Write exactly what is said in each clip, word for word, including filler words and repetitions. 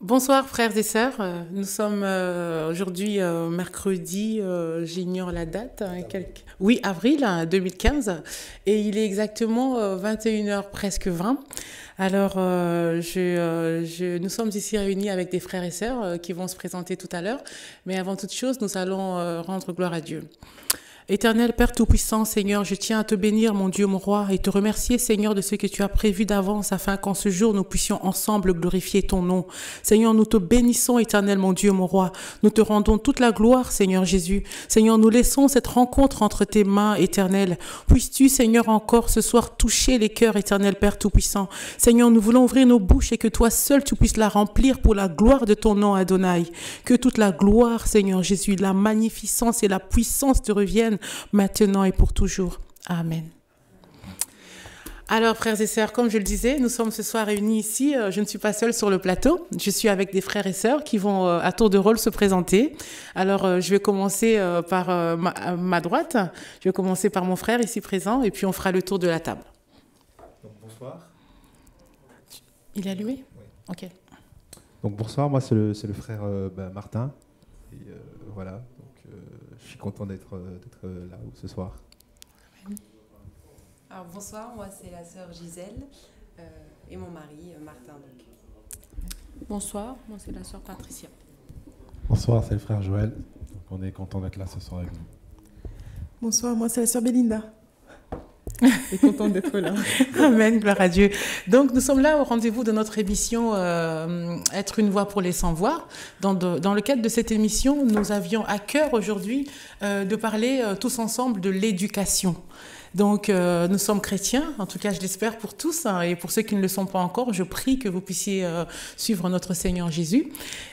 Bonsoir frères et sœurs, nous sommes aujourd'hui mercredi, j'ignore la date, quelques... oui avril deux mille quinze et il est exactement vingt et une heures presque vingt. Alors je, je, nous sommes ici réunis avec des frères et sœurs qui vont se présenter tout à l'heure, mais avant toute chose nous allons rendre gloire à Dieu. Éternel Père Tout-Puissant, Seigneur, je tiens à te bénir, mon Dieu, mon Roi, et te remercier, Seigneur, de ce que tu as prévu d'avance, afin qu'en ce jour, nous puissions ensemble glorifier ton nom. Seigneur, nous te bénissons, Éternel, mon Dieu, mon Roi. Nous te rendons toute la gloire, Seigneur Jésus. Seigneur, nous laissons cette rencontre entre tes mains, Éternel. Puisses-tu, Seigneur, encore ce soir toucher les cœurs, Éternel Père Tout-Puissant. Seigneur, nous voulons ouvrir nos bouches et que toi seul, tu puisses la remplir pour la gloire de ton nom, Adonai. Que toute la gloire, Seigneur Jésus, la magnificence et la puissance te reviennent maintenant et pour toujours. Amen. Alors, frères et sœurs, comme je le disais, nous sommes ce soir réunis ici. Je ne suis pas seule sur le plateau. Je suis avec des frères et sœurs qui vont à tour de rôle se présenter. Alors, je vais commencer par ma, ma droite. Je vais commencer par mon frère ici présent et puis on fera le tour de la table. Donc, bonsoir. Il est allumé ? Oui. Ok. Donc, bonsoir. Moi, c'est le, c'est le frère euh, bah, Martin. Et, euh, voilà. Je suis content d'être là ce soir. Alors, bonsoir, moi c'est la sœur Gisèle euh, et mon mari Martin. Donc. Bonsoir, moi c'est la sœur Patricia. Bonsoir, c'est le frère Joël. Donc, on est content d'être là ce soir avec nous. Bonsoir, moi c'est la sœur Bélinda. Je suis contente d'être là. Amen, gloire à Dieu. Donc, nous sommes là au rendez-vous de notre émission euh, « Être une voix pour les sans-voix ». Dans, dans le cadre de cette émission, nous avions à cœur aujourd'hui euh, de parler euh, tous ensemble de l'éducation. Donc, euh, nous sommes chrétiens, en tout cas, je l'espère pour tous, hein, et pour ceux qui ne le sont pas encore, je prie que vous puissiez euh, suivre notre Seigneur Jésus.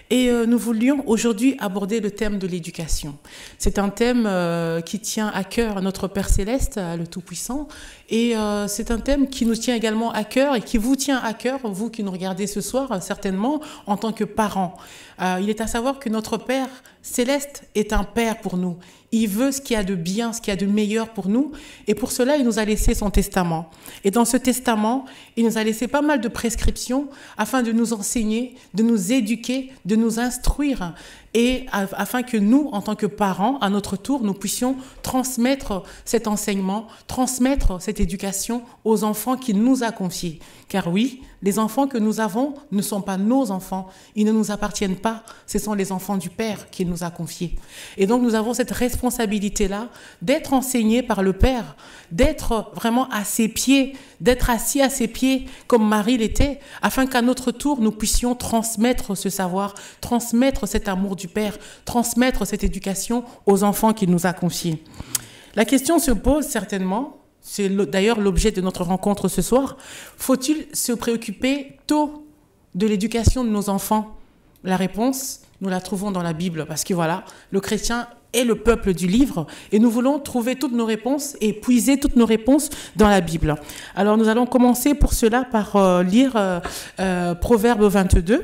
Et euh, nous voulions aujourd'hui aborder le thème de l'éducation. C'est un thème euh, qui tient à cœur notre Père Céleste, le Tout-Puissant, et euh, c'est un thème qui nous tient également à cœur et qui vous tient à cœur, vous qui nous regardez ce soir, certainement, en tant que parents. Euh, il est à savoir que notre Père Céleste est un Père pour nous. Il veut ce qu'il y a de bien, ce qu'il y a de meilleur pour nous. Et pour cela, il nous a laissé son testament. Et dans ce testament, il nous a laissé pas mal de prescriptions afin de nous enseigner, de nous éduquer, de nous instruire. Et afin que nous, en tant que parents, à notre tour, nous puissions transmettre cet enseignement, transmettre cette éducation aux enfants qu'il nous a confiés. Car oui, les enfants que nous avons ne sont pas nos enfants, ils ne nous appartiennent pas, ce sont les enfants du Père qu'il nous a confiés. Et donc nous avons cette responsabilité-là d'être enseignés par le Père, d'être vraiment à ses pieds, d'être assis à ses pieds comme Marie l'était, afin qu'à notre tour nous puissions transmettre ce savoir, transmettre cet amour du Père, transmettre cette éducation aux enfants qu'il nous a confiés. La question se pose certainement, c'est d'ailleurs l'objet de notre rencontre ce soir, faut-il se préoccuper tôt de l'éducation de nos enfants? La réponse, nous la trouvons dans la Bible, parce que voilà, le chrétien est le peuple du livre, et nous voulons trouver toutes nos réponses et puiser toutes nos réponses dans la Bible. Alors nous allons commencer pour cela par euh, lire euh, euh, Proverbe vingt-deux,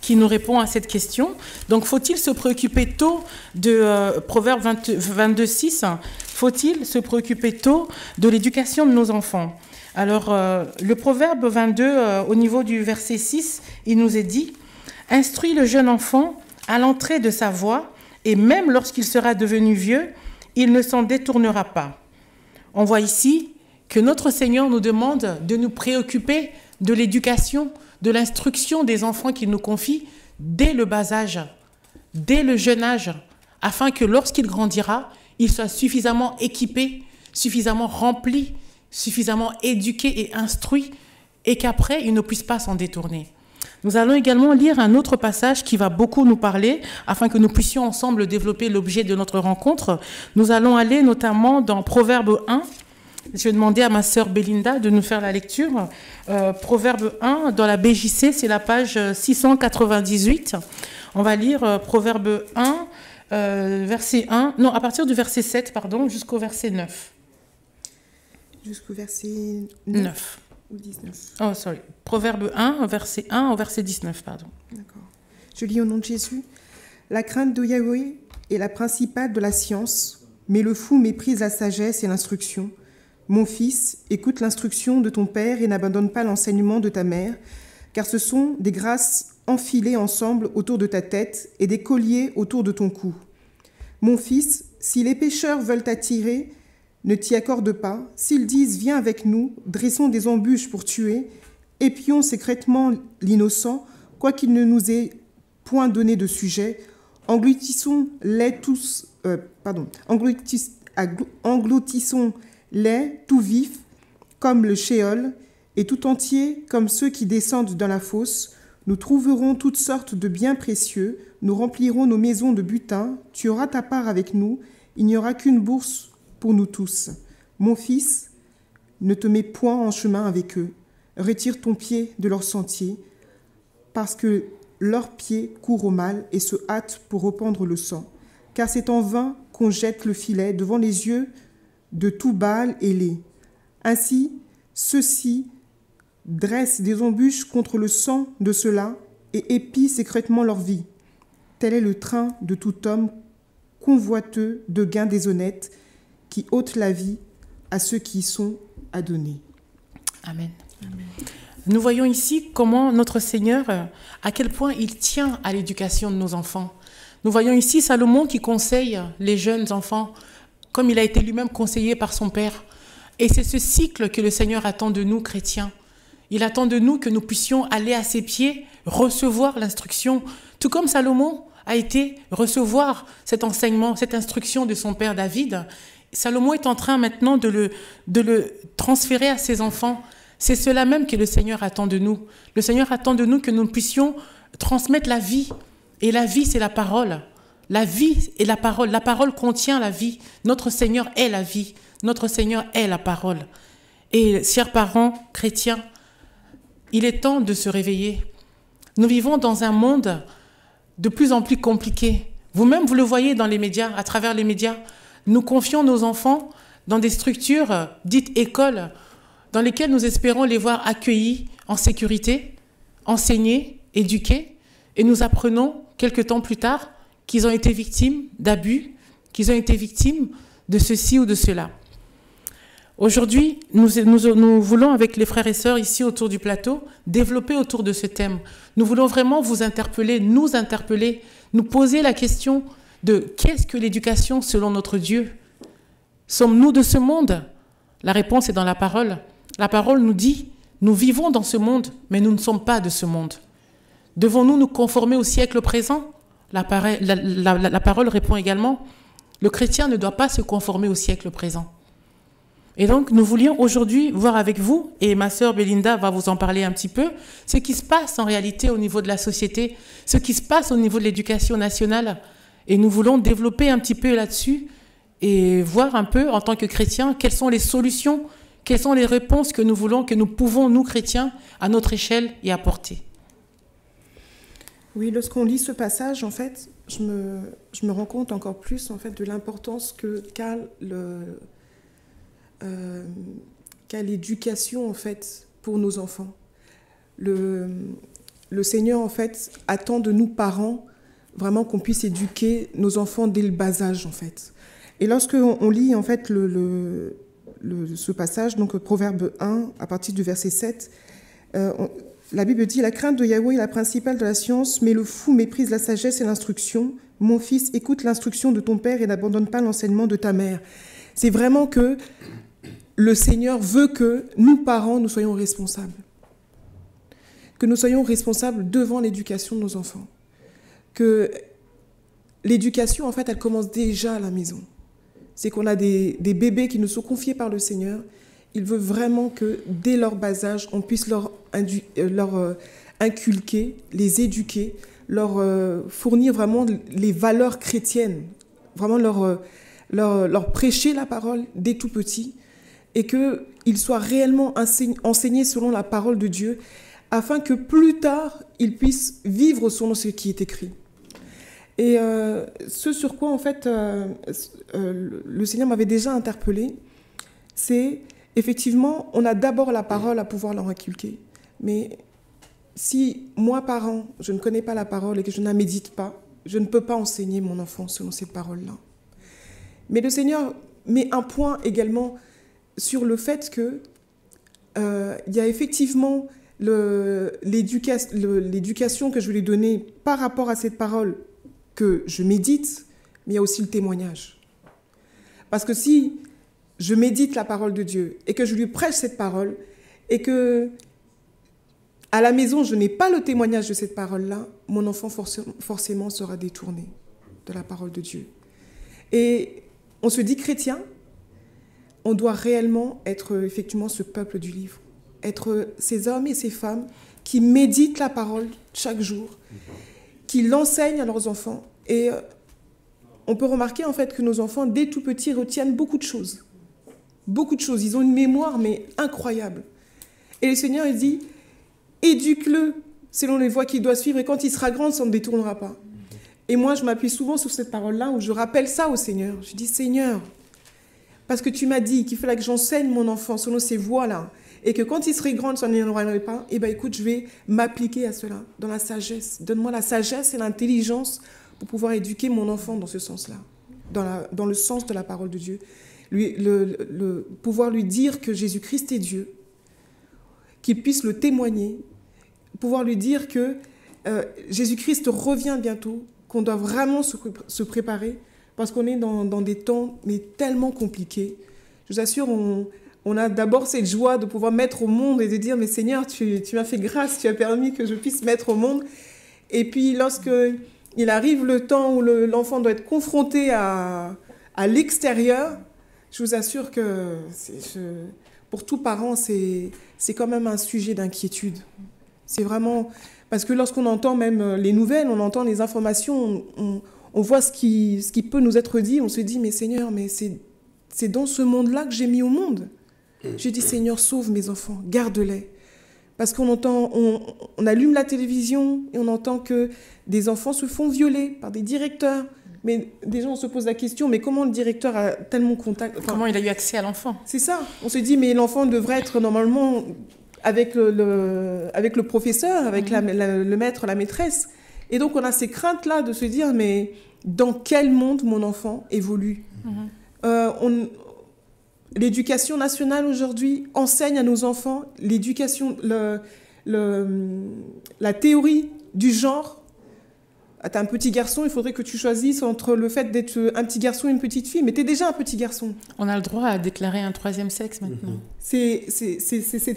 qui nous répond à cette question. Donc, faut-il se préoccuper tôt de euh, Proverbe vingt-deux six, hein, faut-il se préoccuper tôt de l'éducation de nos enfants? Alors, euh, le Proverbe vingt-deux, euh, au niveau du verset six, il nous est dit « Instruis le jeune enfant à l'entrée de sa voie, et même lorsqu'il sera devenu vieux, il ne s'en détournera pas. » On voit ici que notre Seigneur nous demande de nous préoccuper de l'éducation, de l'instruction des enfants qu'il nous confie dès le bas âge, dès le jeune âge, afin que lorsqu'il grandira, il soit suffisamment équipé, suffisamment rempli, suffisamment éduqué et instruit, et qu'après, il ne puisse pas s'en détourner. Nous allons également lire un autre passage qui va beaucoup nous parler, afin que nous puissions ensemble développer l'objet de notre rencontre. Nous allons aller notamment dans Proverbe un, je vais demander à ma sœur Bélinda de nous faire la lecture. Euh, Proverbe un, dans la B J C, c'est la page six cent quatre-vingt-dix-huit. On va lire euh, Proverbe un, euh, verset un, non, à partir du verset sept, pardon, jusqu'au verset neuf. Jusqu'au verset neuf. neuf. Ou dix-neuf. Oh, sorry. Proverbe un, verset un au verset dix-neuf, pardon. D'accord. Je lis au nom de Jésus. « La crainte de Yahweh est la principale de la science, mais le fou méprise la sagesse et l'instruction. Mon fils, écoute l'instruction de ton père et n'abandonne pas l'enseignement de ta mère, car ce sont des grâces enfilées ensemble autour de ta tête et des colliers autour de ton cou. Mon fils, si les pécheurs veulent t'attirer, ne t'y accorde pas. S'ils disent « Viens avec nous, dressons des embûches pour tuer, épions secrètement l'innocent, quoiqu'il ne nous ait point donné de sujet, engloutissons-les tous, euh, pardon, engloutis, engloutissons-les tout vifs, comme le Shéol, et tout entier, comme ceux qui descendent dans la fosse. Nous trouverons toutes sortes de biens précieux, nous remplirons nos maisons de butin, tu auras ta part avec nous, il n'y aura qu'une bourse pour nous tous. Mon fils, ne te mets point en chemin avec eux. Retire ton pied de leur sentier, parce que leurs pieds courent au mal et se hâtent pour répandre le sang. Car c'est en vain qu'on jette le filet devant les yeux de tout Baal et les. Ainsi, ceux-ci dressent des embûches contre le sang de ceux-là et épient secrètement leur vie. Tel est le train de tout homme convoiteux de gains déshonnêtes, qui ôte la vie à ceux qui y sont adonnés. Amen. Amen. Nous voyons ici comment notre Seigneur, à quel point il tient à l'éducation de nos enfants. Nous voyons ici Salomon qui conseille les jeunes enfants, comme il a été lui-même conseillé par son Père. Et c'est ce cycle que le Seigneur attend de nous, chrétiens. Il attend de nous que nous puissions aller à ses pieds, recevoir l'instruction, tout comme Salomon a été recevoir cet enseignement, cette instruction de son père David. Salomon est en train maintenant de le, de le transférer à ses enfants. C'est cela même que le Seigneur attend de nous. Le Seigneur attend de nous que nous puissions transmettre la vie. Et la vie, c'est la parole. La vie est la parole. La parole contient la vie. Notre Seigneur est la vie. Notre Seigneur est la parole. Et, chers parents chrétiens, il est temps de se réveiller. Nous vivons dans un monde de plus en plus compliqué. Vous-même, vous le voyez dans les médias, à travers les médias. Nous confions nos enfants dans des structures dites écoles, dans lesquelles nous espérons les voir accueillis en sécurité, enseignés, éduqués, et nous apprenons quelques temps plus tard qu'ils ont été victimes d'abus, qu'ils ont été victimes de ceci ou de cela. Aujourd'hui, nous, nous, nous voulons, avec les frères et sœurs ici autour du plateau, développer autour de ce thème. Nous voulons vraiment vous interpeller, nous interpeller, nous poser la question de qu'est-ce que l'éducation selon notre Dieu? Sommes-nous de ce monde? La réponse est dans la parole. La parole nous dit, nous vivons dans ce monde, mais nous ne sommes pas de ce monde. Devons-nous nous conformer au siècle présent? La, la, la, la parole répond également, le chrétien ne doit pas se conformer au siècle présent. Et donc, nous voulions aujourd'hui voir avec vous, et ma sœur Belinda va vous en parler un petit peu, ce qui se passe en réalité au niveau de la société, ce qui se passe au niveau de l'éducation nationale. Et nous voulons développer un petit peu là-dessus et voir un peu, en tant que chrétiens, quelles sont les solutions, quelles sont les réponses que nous voulons, que nous pouvons, nous chrétiens, à notre échelle, y apporter. Oui, lorsqu'on lit ce passage, en fait, je me, je me rends compte encore plus en fait, de l'importance que qu'a euh, qu'a l'éducation, en fait, pour nos enfants. Le, le Seigneur, en fait, attend de nous, parents, vraiment qu'on puisse éduquer nos enfants dès le bas âge, en fait. Et lorsqu'on on lit, en fait, le, le, le, ce passage, donc Proverbe un, à partir du verset sept, euh, on, la Bible dit « La crainte de Yahweh est la principale de la science, mais le fou méprise la sagesse et l'instruction. Mon fils, écoute l'instruction de ton père et n'abandonne pas l'enseignement de ta mère. » C'est vraiment que le Seigneur veut que nous, parents, nous soyons responsables. Que nous soyons responsables devant l'éducation de nos enfants. Que l'éducation, en fait, elle commence déjà à la maison. C'est qu'on a des, des bébés qui nous sont confiés par le Seigneur. Il veut vraiment que, dès leur bas âge, on puisse leur, leur euh, inculquer, les éduquer, leur euh, fournir vraiment les valeurs chrétiennes, vraiment leur, leur, leur prêcher la parole dès tout petit, et qu'ils soient réellement enseignés selon la parole de Dieu, afin que plus tard, ils puissent vivre selon ce qui est écrit. Et euh, ce sur quoi, en fait, euh, euh, le Seigneur m'avait déjà interpellée, c'est, effectivement, on a d'abord la parole à pouvoir leur inculquer. Mais si, moi, parent, je ne connais pas la parole et que je ne la médite pas, je ne peux pas enseigner mon enfant selon ces paroles-là. Mais le Seigneur met un point également sur le fait que euh, y a effectivement l'éducation que je voulais donner par rapport à cette parole que je médite, mais il y a aussi le témoignage. Parce que si je médite la parole de Dieu et que je lui prêche cette parole et que à la maison, je n'ai pas le témoignage de cette parole-là, mon enfant forcément sera détourné de la parole de Dieu. Et on se dit chrétien, on doit réellement être effectivement ce peuple du livre, être ces hommes et ces femmes qui méditent la parole chaque jour, qui l'enseignent à leurs enfants. Et on peut remarquer en fait que nos enfants, dès tout petits, retiennent beaucoup de choses. Beaucoup de choses. Ils ont une mémoire, mais incroyable. Et le Seigneur, il dit... éduque-le selon les voies qu'il doit suivre et quand il sera grand, ça ne détournera pas. Et moi, je m'appuie souvent sur cette parole-là où je rappelle ça au Seigneur. Je dis, Seigneur, parce que tu m'as dit qu'il fallait que j'enseigne mon enfant selon ces voies-là et que quand il serait grand, ça ne détournerait pas, eh bien écoute, je vais m'appliquer à cela, dans la sagesse. Donne-moi la sagesse et l'intelligence pour pouvoir éduquer mon enfant dans ce sens-là, dans, dans le sens de la parole de Dieu. Lui, le, le, le, pouvoir lui dire que Jésus-Christ est Dieu, qu'il puisse le témoigner, pouvoir lui dire que euh, Jésus-Christ revient bientôt, qu'on doit vraiment se, pré se préparer, parce qu'on est dans, dans des temps mais tellement compliqués. Je vous assure, on, on a d'abord cette joie de pouvoir mettre au monde et de dire, mais Seigneur, tu, tu m'as fait grâce, tu as permis que je puisse mettre au monde. Et puis lorsqu'il arrive le temps où l'enfant le, doit être confronté à, à l'extérieur, je vous assure que je, pour tout parent, c'est quand même un sujet d'inquiétude. C'est vraiment... Parce que lorsqu'on entend même les nouvelles, on entend les informations, on, on, on voit ce qui, ce qui peut nous être dit, on se dit, mais Seigneur, mais c'est dans ce monde-là que j'ai mis au monde. J'ai dit, Seigneur, sauve mes enfants, garde-les. Parce qu'on entend, on, on allume la télévision et on entend que des enfants se font violer par des directeurs. Mais déjà, on se pose la question, mais comment le directeur a tellement contact... Enfin, comment il a eu accès à l'enfant? C'est ça. On se dit, mais l'enfant devrait être normalement... Avec le, le, avec le professeur, avec la, la, le maître, la maîtresse. Et donc, on a ces craintes-là de se dire, mais dans quel monde mon enfant évolue? Mm-hmm. euh, L'éducation nationale, aujourd'hui, enseigne à nos enfants l'éducation, le, le, la théorie du genre. Ah, t'es un petit garçon, il faudrait que tu choisisses entre le fait d'être un petit garçon et une petite fille. Mais t'es déjà un petit garçon. On a le droit à déclarer un troisième sexe maintenant. C'est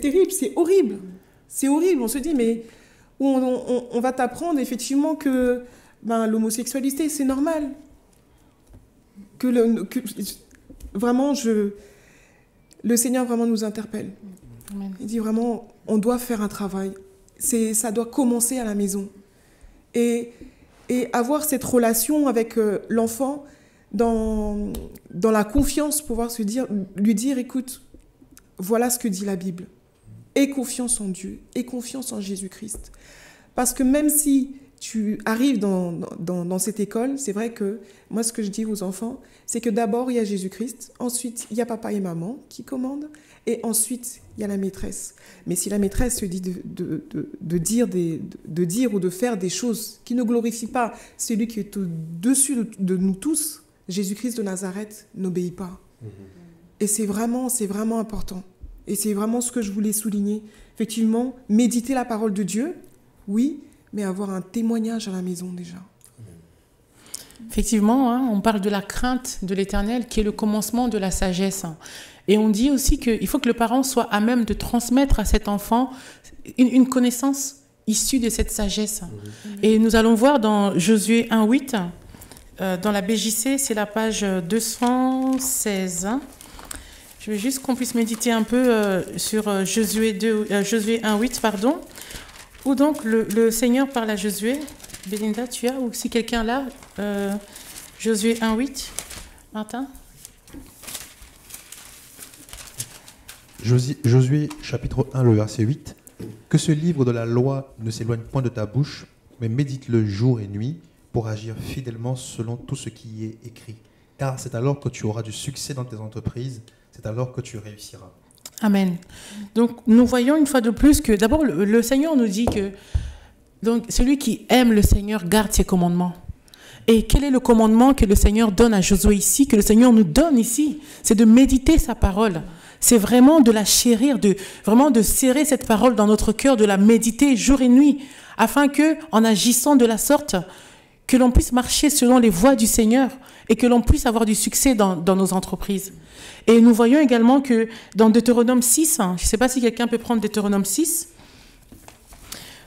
terrible, c'est horrible. C'est horrible, on se dit, mais on, on, on va t'apprendre effectivement que ben, l'homosexualité, c'est normal. Que le, que, vraiment, je, le Seigneur vraiment nous interpelle. Amen. Il dit vraiment, on doit faire un travail. Ça doit commencer à la maison. Et... Et avoir cette relation avec euh, l'enfant dans, dans la confiance, pouvoir se dire, lui dire, écoute, voilà ce que dit la Bible. Aie confiance en Dieu, aie confiance en Jésus-Christ. Parce que même si tu arrives dans, dans, dans cette école, c'est vrai que moi, ce que je dis aux enfants, c'est que d'abord, il y a Jésus-Christ, ensuite, il y a papa et maman qui commandent, et ensuite, il y a la maîtresse. Mais si la maîtresse se dit de, de, de, de, dire des, de dire ou de faire des choses qui ne glorifient pas celui qui est au-dessus de, de nous tous, Jésus-Christ de Nazareth n'obéit pas. Mmh. Et c'est vraiment, c'est vraiment important. Et c'est vraiment ce que je voulais souligner. Effectivement, méditer la parole de Dieu, oui, mais avoir un témoignage à la maison déjà. Effectivement, hein, on parle de la crainte de l'Éternel qui est le commencement de la sagesse. Et on dit aussi qu'il faut que le parent soit à même de transmettre à cet enfant une, une connaissance issue de cette sagesse. Mmh. Et nous allons voir dans Josué un huit, euh, dans la B J C, c'est la page deux cent seize. Je veux juste qu'on puisse méditer un peu euh, sur euh, Josué, euh, Josué un huit, pardon, où donc le, le Seigneur parle à Josué. Belinda, tu as, ou si quelqu'un là, euh, Josué un huit, Martin. Josué, Josué, chapitre un, le verset huit. Que ce livre de la loi ne s'éloigne point de ta bouche, mais médite-le jour et nuit pour agir fidèlement selon tout ce qui y est écrit. Car c'est alors que tu auras du succès dans tes entreprises, c'est alors que tu réussiras. Amen. Donc, nous voyons une fois de plus que, d'abord, le, le Seigneur nous dit que donc, celui qui aime le Seigneur garde ses commandements. Et quel est le commandement que le Seigneur donne à Josué ici, que le Seigneur nous donne ici? C'est de méditer sa parole. c'est vraiment de la chérir, de, vraiment de serrer cette parole dans notre cœur, de la méditer jour et nuit, afin que, en agissant de la sorte, que l'on puisse marcher selon les voies du Seigneur et que l'on puisse avoir du succès dans, dans nos entreprises. Et nous voyons également que dans Deutéronome six, hein, je ne sais pas si quelqu'un peut prendre Deutéronome six,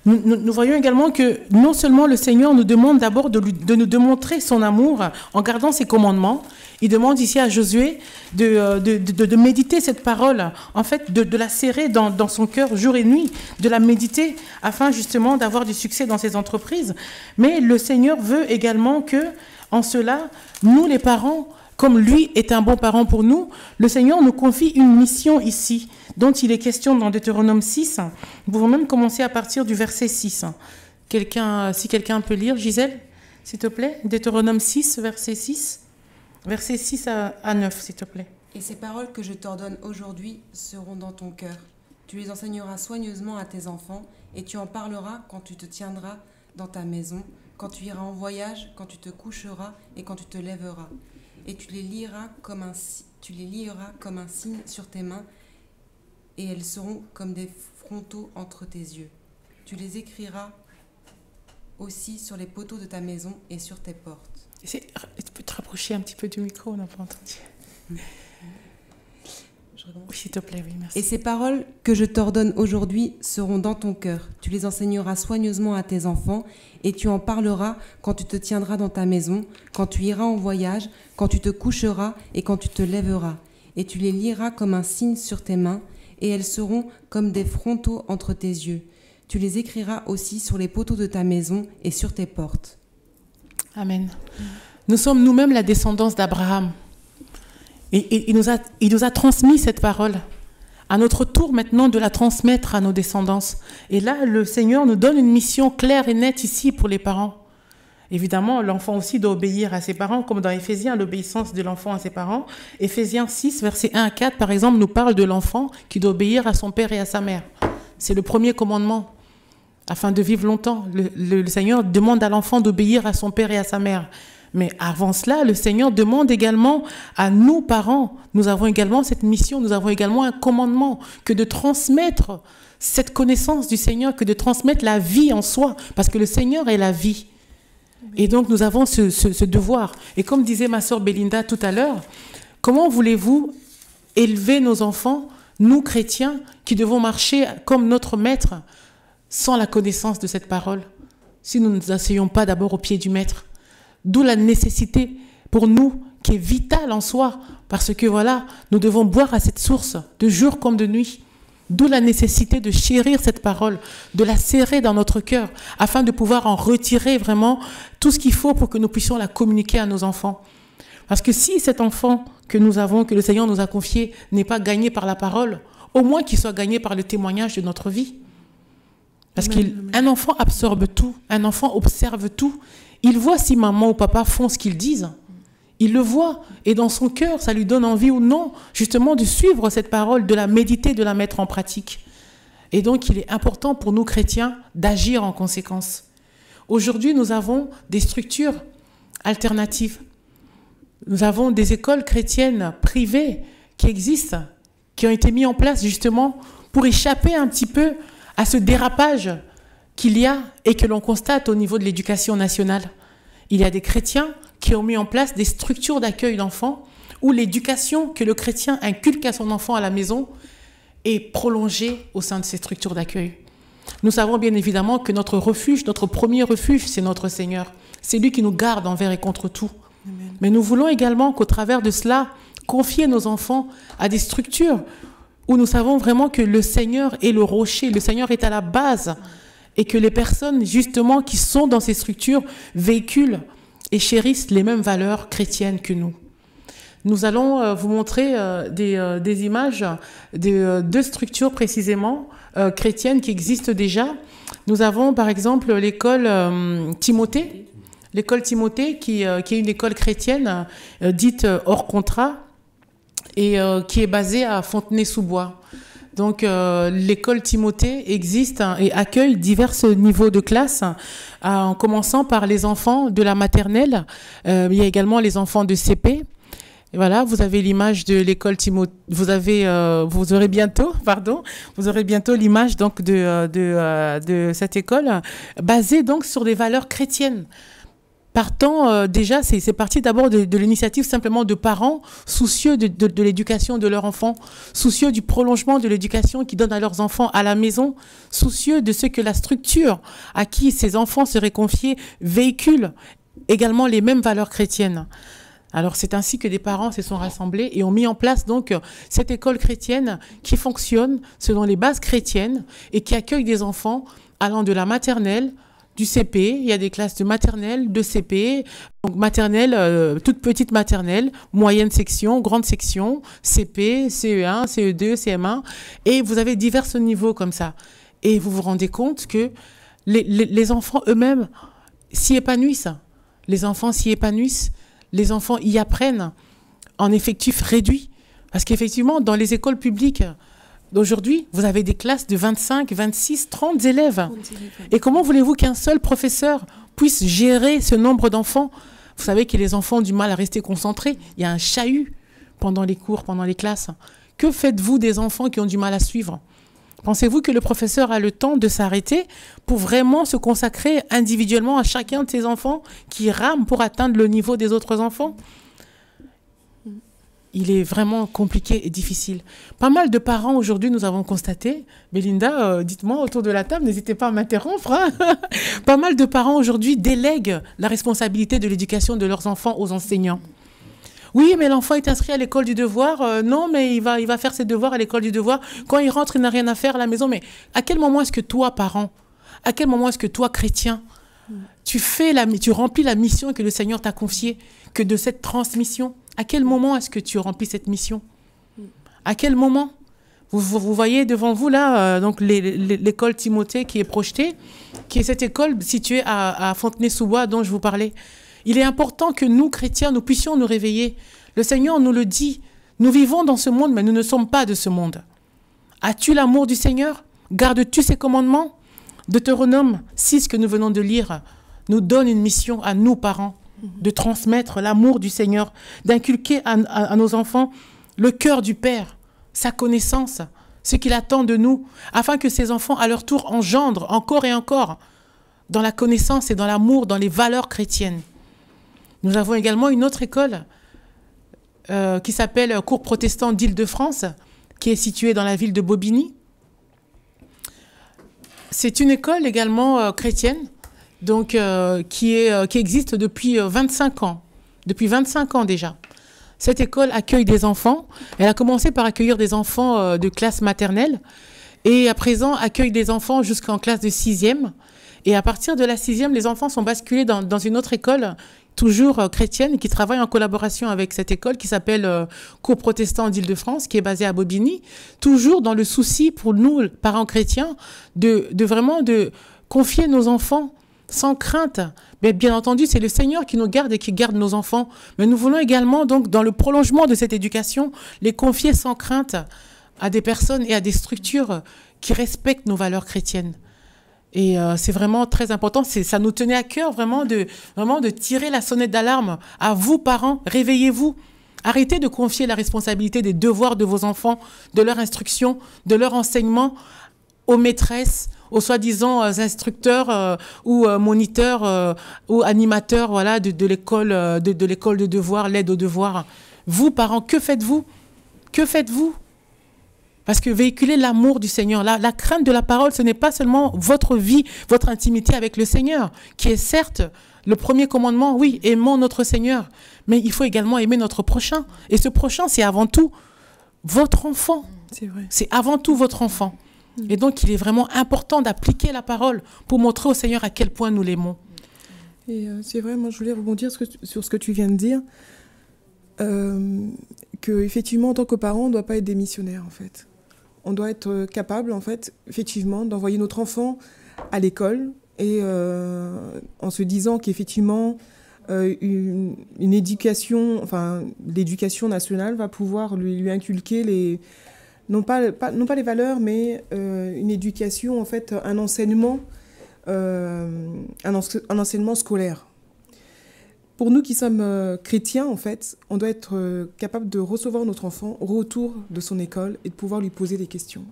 nous, nous, nous voyons également que non seulement le Seigneur nous demande d'abord de, de nous démontrer son amour en gardant ses commandements, il demande ici à Josué de, de, de, de méditer cette parole, en fait de, de la serrer dans, dans son cœur jour et nuit, de la méditer afin justement d'avoir du succès dans ses entreprises. Mais le Seigneur veut également que, en cela, nous les parents, comme lui est un bon parent pour nous, le Seigneur nous confie une mission ici, dont il est question dans Deutéronome six. Nous pouvons même commencer à partir du verset six. Quelqu'un, si quelqu'un peut lire, Gisèle, s'il te plaît. Deutéronome six, verset six. Verset six à neuf, s'il te plaît. « Et ces paroles que je t'ordonne aujourd'hui seront dans ton cœur. Tu les enseigneras soigneusement à tes enfants, et tu en parleras quand tu te tiendras dans ta maison, quand tu iras en voyage, quand tu te coucheras et quand tu te lèveras. » Et tu les lieras comme un, tu les lieras comme un signe sur tes mains, et elles seront comme des frontaux entre tes yeux. Tu les écriras aussi sur les poteaux de ta maison et sur tes portes. Tu peux te rapprocher un petit peu du micro, on n'a pas entendu. Oui, s'il te plaît, oui, merci. Et ces paroles que je t'ordonne aujourd'hui seront dans ton cœur. Tu les enseigneras soigneusement à tes enfants et tu en parleras quand tu te tiendras dans ta maison, quand tu iras en voyage, quand tu te coucheras et quand tu te lèveras. Et tu les lieras comme un signe sur tes mains et elles seront comme des frontaux entre tes yeux. Tu les écriras aussi sur les poteaux de ta maison et sur tes portes. Amen. Nous sommes nous-mêmes la descendance d'Abraham. Et il nous a, il nous a transmis cette parole. À notre tour maintenant de la transmettre à nos descendants. Et là, le Seigneur nous donne une mission claire et nette ici pour les parents. Évidemment, l'enfant aussi doit obéir à ses parents, comme dans Éphésiens, l'obéissance de l'enfant à ses parents. Éphésiens six, versets un à quatre, par exemple, nous parle de l'enfant qui doit obéir à son père et à sa mère. C'est le premier commandement. Afin de vivre longtemps, le, le, le Seigneur demande à l'enfant d'obéir à son père et à sa mère. Mais avant cela, le Seigneur demande également à nous, parents, nous avons également cette mission, nous avons également un commandement que de transmettre cette connaissance du Seigneur, que de transmettre la vie en soi, parce que le Seigneur est la vie. Et donc nous avons ce, ce, ce devoir. Et comme disait ma sœur Belinda tout à l'heure, comment voulez-vous élever nos enfants, nous chrétiens, qui devons marcher comme notre maître, sans la connaissance de cette parole, si nous ne nous asseyons pas d'abord au pied du maître? D'où la nécessité pour nous, qui est vitale en soi, parce que voilà, nous devons boire à cette source, de jour comme de nuit. D'où la nécessité de chérir cette parole, de la serrer dans notre cœur, afin de pouvoir en retirer vraiment tout ce qu'il faut pour que nous puissions la communiquer à nos enfants. Parce que si cet enfant que nous avons, que le Seigneur nous a confié, n'est pas gagné par la parole, au moins qu'il soit gagné par le témoignage de notre vie. Parce qu'un enfant absorbe tout, un enfant observe tout. Il voit si maman ou papa font ce qu'ils disent. Il le voit. Et dans son cœur, ça lui donne envie ou non, justement, de suivre cette parole, de la méditer, de la mettre en pratique. Et donc, il est important pour nous, chrétiens, d'agir en conséquence. Aujourd'hui, nous avons des structures alternatives. Nous avons des écoles chrétiennes privées qui existent, qui ont été mises en place, justement, pour échapper un petit peu à ce dérapage qu'il y a et que l'on constate au niveau de l'éducation nationale. Il y a des chrétiens qui ont mis en place des structures d'accueil d'enfants où l'éducation que le chrétien inculque à son enfant à la maison est prolongée au sein de ces structures d'accueil. Nous savons bien évidemment que notre refuge, notre premier refuge, c'est notre Seigneur. C'est lui qui nous garde envers et contre tout. Amen. Mais nous voulons également qu'au travers de cela, confier nos enfants à des structures où nous savons vraiment que le Seigneur est le rocher, le Seigneur est à la base. Et que les personnes, justement, qui sont dans ces structures, véhiculent et chérissent les mêmes valeurs chrétiennes que nous. Nous allons euh, vous montrer euh, des, euh, des images de euh, deux structures précisément euh, chrétiennes qui existent déjà. Nous avons, par exemple, l'école euh, Timothée, l'école Timothée qui, euh, qui est une école chrétienne euh, dite euh, hors contrat et euh, qui est basée à Fontenay-sous-Bois. Donc, euh, l'école Timothée existe et accueille divers niveaux de classe, en commençant par les enfants de la maternelle. Euh, il y a également les enfants de C P, Et voilà, vous avez l'image de l'école Timothée. Vous avez, euh, vous aurez bientôt, pardon, vous aurez bientôt l'image donc de, de, de cette école basée donc sur des valeurs chrétiennes. Partant euh, déjà, c'est parti d'abord de, de l'initiative simplement de parents soucieux de, de, de l'éducation de leurs enfants, soucieux du prolongement de l'éducation qu'ils donnent à leurs enfants à la maison, soucieux de ce que la structure à qui ces enfants seraient confiés véhicule également les mêmes valeurs chrétiennes. Alors c'est ainsi que des parents se sont rassemblés et ont mis en place donc cette école chrétienne qui fonctionne selon les bases chrétiennes et qui accueille des enfants allant de la maternelle, du C P, il y a des classes de maternelle, de C P, donc maternelle, euh, toute petite maternelle, moyenne section, grande section, C P, C E un, C E deux, C M un, et vous avez divers niveaux comme ça. Et vous vous rendez compte que les, les, les enfants eux-mêmes s'y épanouissent, les enfants s'y épanouissent, les enfants y apprennent en effectif réduit. Parce qu'effectivement, dans les écoles publiques d'aujourd'hui, vous avez des classes de vingt-cinq, vingt-six, trente élèves. Et comment voulez-vous qu'un seul professeur puisse gérer ce nombre d'enfants? Vous savez que les enfants ont du mal à rester concentrés. Il y a un chahut pendant les cours, pendant les classes. Que faites-vous des enfants qui ont du mal à suivre? Pensez-vous que le professeur a le temps de s'arrêter pour vraiment se consacrer individuellement à chacun de ces enfants qui rament pour atteindre le niveau des autres enfants? Il est vraiment compliqué et difficile. Pas mal de parents aujourd'hui, nous avons constaté, Belinda, euh, dites-moi autour de la table, n'hésitez pas à m'interrompre, hein. Pas mal de parents aujourd'hui délèguent la responsabilité de l'éducation de leurs enfants aux enseignants. Oui, mais l'enfant est inscrit à l'école du devoir. Euh, non, mais il va, il va faire ses devoirs à l'école du devoir. Quand il rentre, il n'a rien à faire à la maison. Mais à quel moment est-ce que toi, parent, à quel moment est-ce que toi, chrétien, tu fais la, tu remplis la mission que le Seigneur t'a confiée, que de cette transmission? À quel moment est-ce que tu remplis cette mission? À quel moment? vous, vous, vous voyez devant vous là, euh, donc l'école Timothée qui est projetée, qui est cette école située à, à Fontenay-sous-Bois dont je vous parlais. Il est important que nous, chrétiens, nous puissions nous réveiller. Le Seigneur nous le dit. Nous vivons dans ce monde, mais nous ne sommes pas de ce monde. As-tu l'amour du Seigneur? Gardes-tu ses commandements? Deutéronome six, que nous venons de lire, nous donne une mission à nous, parents, de transmettre l'amour du Seigneur, d'inculquer à, à, à nos enfants le cœur du Père, sa connaissance, ce qu'il attend de nous, afin que ces enfants, à leur tour, engendrent encore et encore dans la connaissance et dans l'amour, dans les valeurs chrétiennes. Nous avons également une autre école euh, qui s'appelle Cours Protestant d'Île-de-France, qui est située dans la ville de Bobigny. C'est une école également euh, chrétienne, donc, euh, qui, est, euh, qui existe depuis euh, vingt-cinq ans, depuis vingt-cinq ans déjà. Cette école accueille des enfants. Elle a commencé par accueillir des enfants euh, de classe maternelle et à présent accueille des enfants jusqu'en classe de sixième. Et à partir de la sixième, les enfants sont basculés dans, dans une autre école toujours chrétienne, qui travaille en collaboration avec cette école qui s'appelle euh, Cours Protestant d'Île-de-France, qui est basée à Bobigny, toujours dans le souci pour nous, parents chrétiens, de, de vraiment de confier nos enfants sans crainte. Mais bien entendu, c'est le Seigneur qui nous garde et qui garde nos enfants. Mais nous voulons également, donc, dans le prolongement de cette éducation, les confier sans crainte à des personnes et à des structures qui respectent nos valeurs chrétiennes. Et euh, c'est vraiment très important, ça nous tenait à cœur vraiment de, vraiment de tirer la sonnette d'alarme à vous parents, réveillez-vous, arrêtez de confier la responsabilité des devoirs de vos enfants, de leur instruction, de leur enseignement aux maîtresses, aux soi-disant instructeurs euh, ou euh, moniteurs euh, ou animateurs voilà, de, de l'école euh, de, de l'école de devoir, l'aide aux devoirs. Vous parents, que faites-vous? Que faites-vous? Parce que véhiculer l'amour du Seigneur, la, la crainte de la parole, ce n'est pas seulement votre vie, votre intimité avec le Seigneur, qui est certes le premier commandement, oui, aimons notre Seigneur, mais il faut également aimer notre prochain. Et ce prochain, c'est avant tout votre enfant. C'est vrai. C'est avant tout votre enfant. Et donc, il est vraiment important d'appliquer la parole pour montrer au Seigneur à quel point nous l'aimons. Et euh, c'est vrai, moi, je voulais rebondir sur ce que tu, sur ce que tu viens de dire. Euh, Qu'effectivement, en tant que parents, on ne doit pas être des missionnaires, en fait. On doit être capable, en fait, effectivement, d'envoyer notre enfant à l'école et euh, en se disant qu'effectivement, euh, une, une éducation, enfin, l'éducation nationale va pouvoir lui, lui inculquer les, non pas, pas, non pas les valeurs, mais euh, une éducation, en fait, un enseignement, euh, un, ense un enseignement scolaire. Pour nous qui sommes chrétiens, en fait, on doit être capable de recevoir notre enfant au retour de son école et de pouvoir lui poser des questions.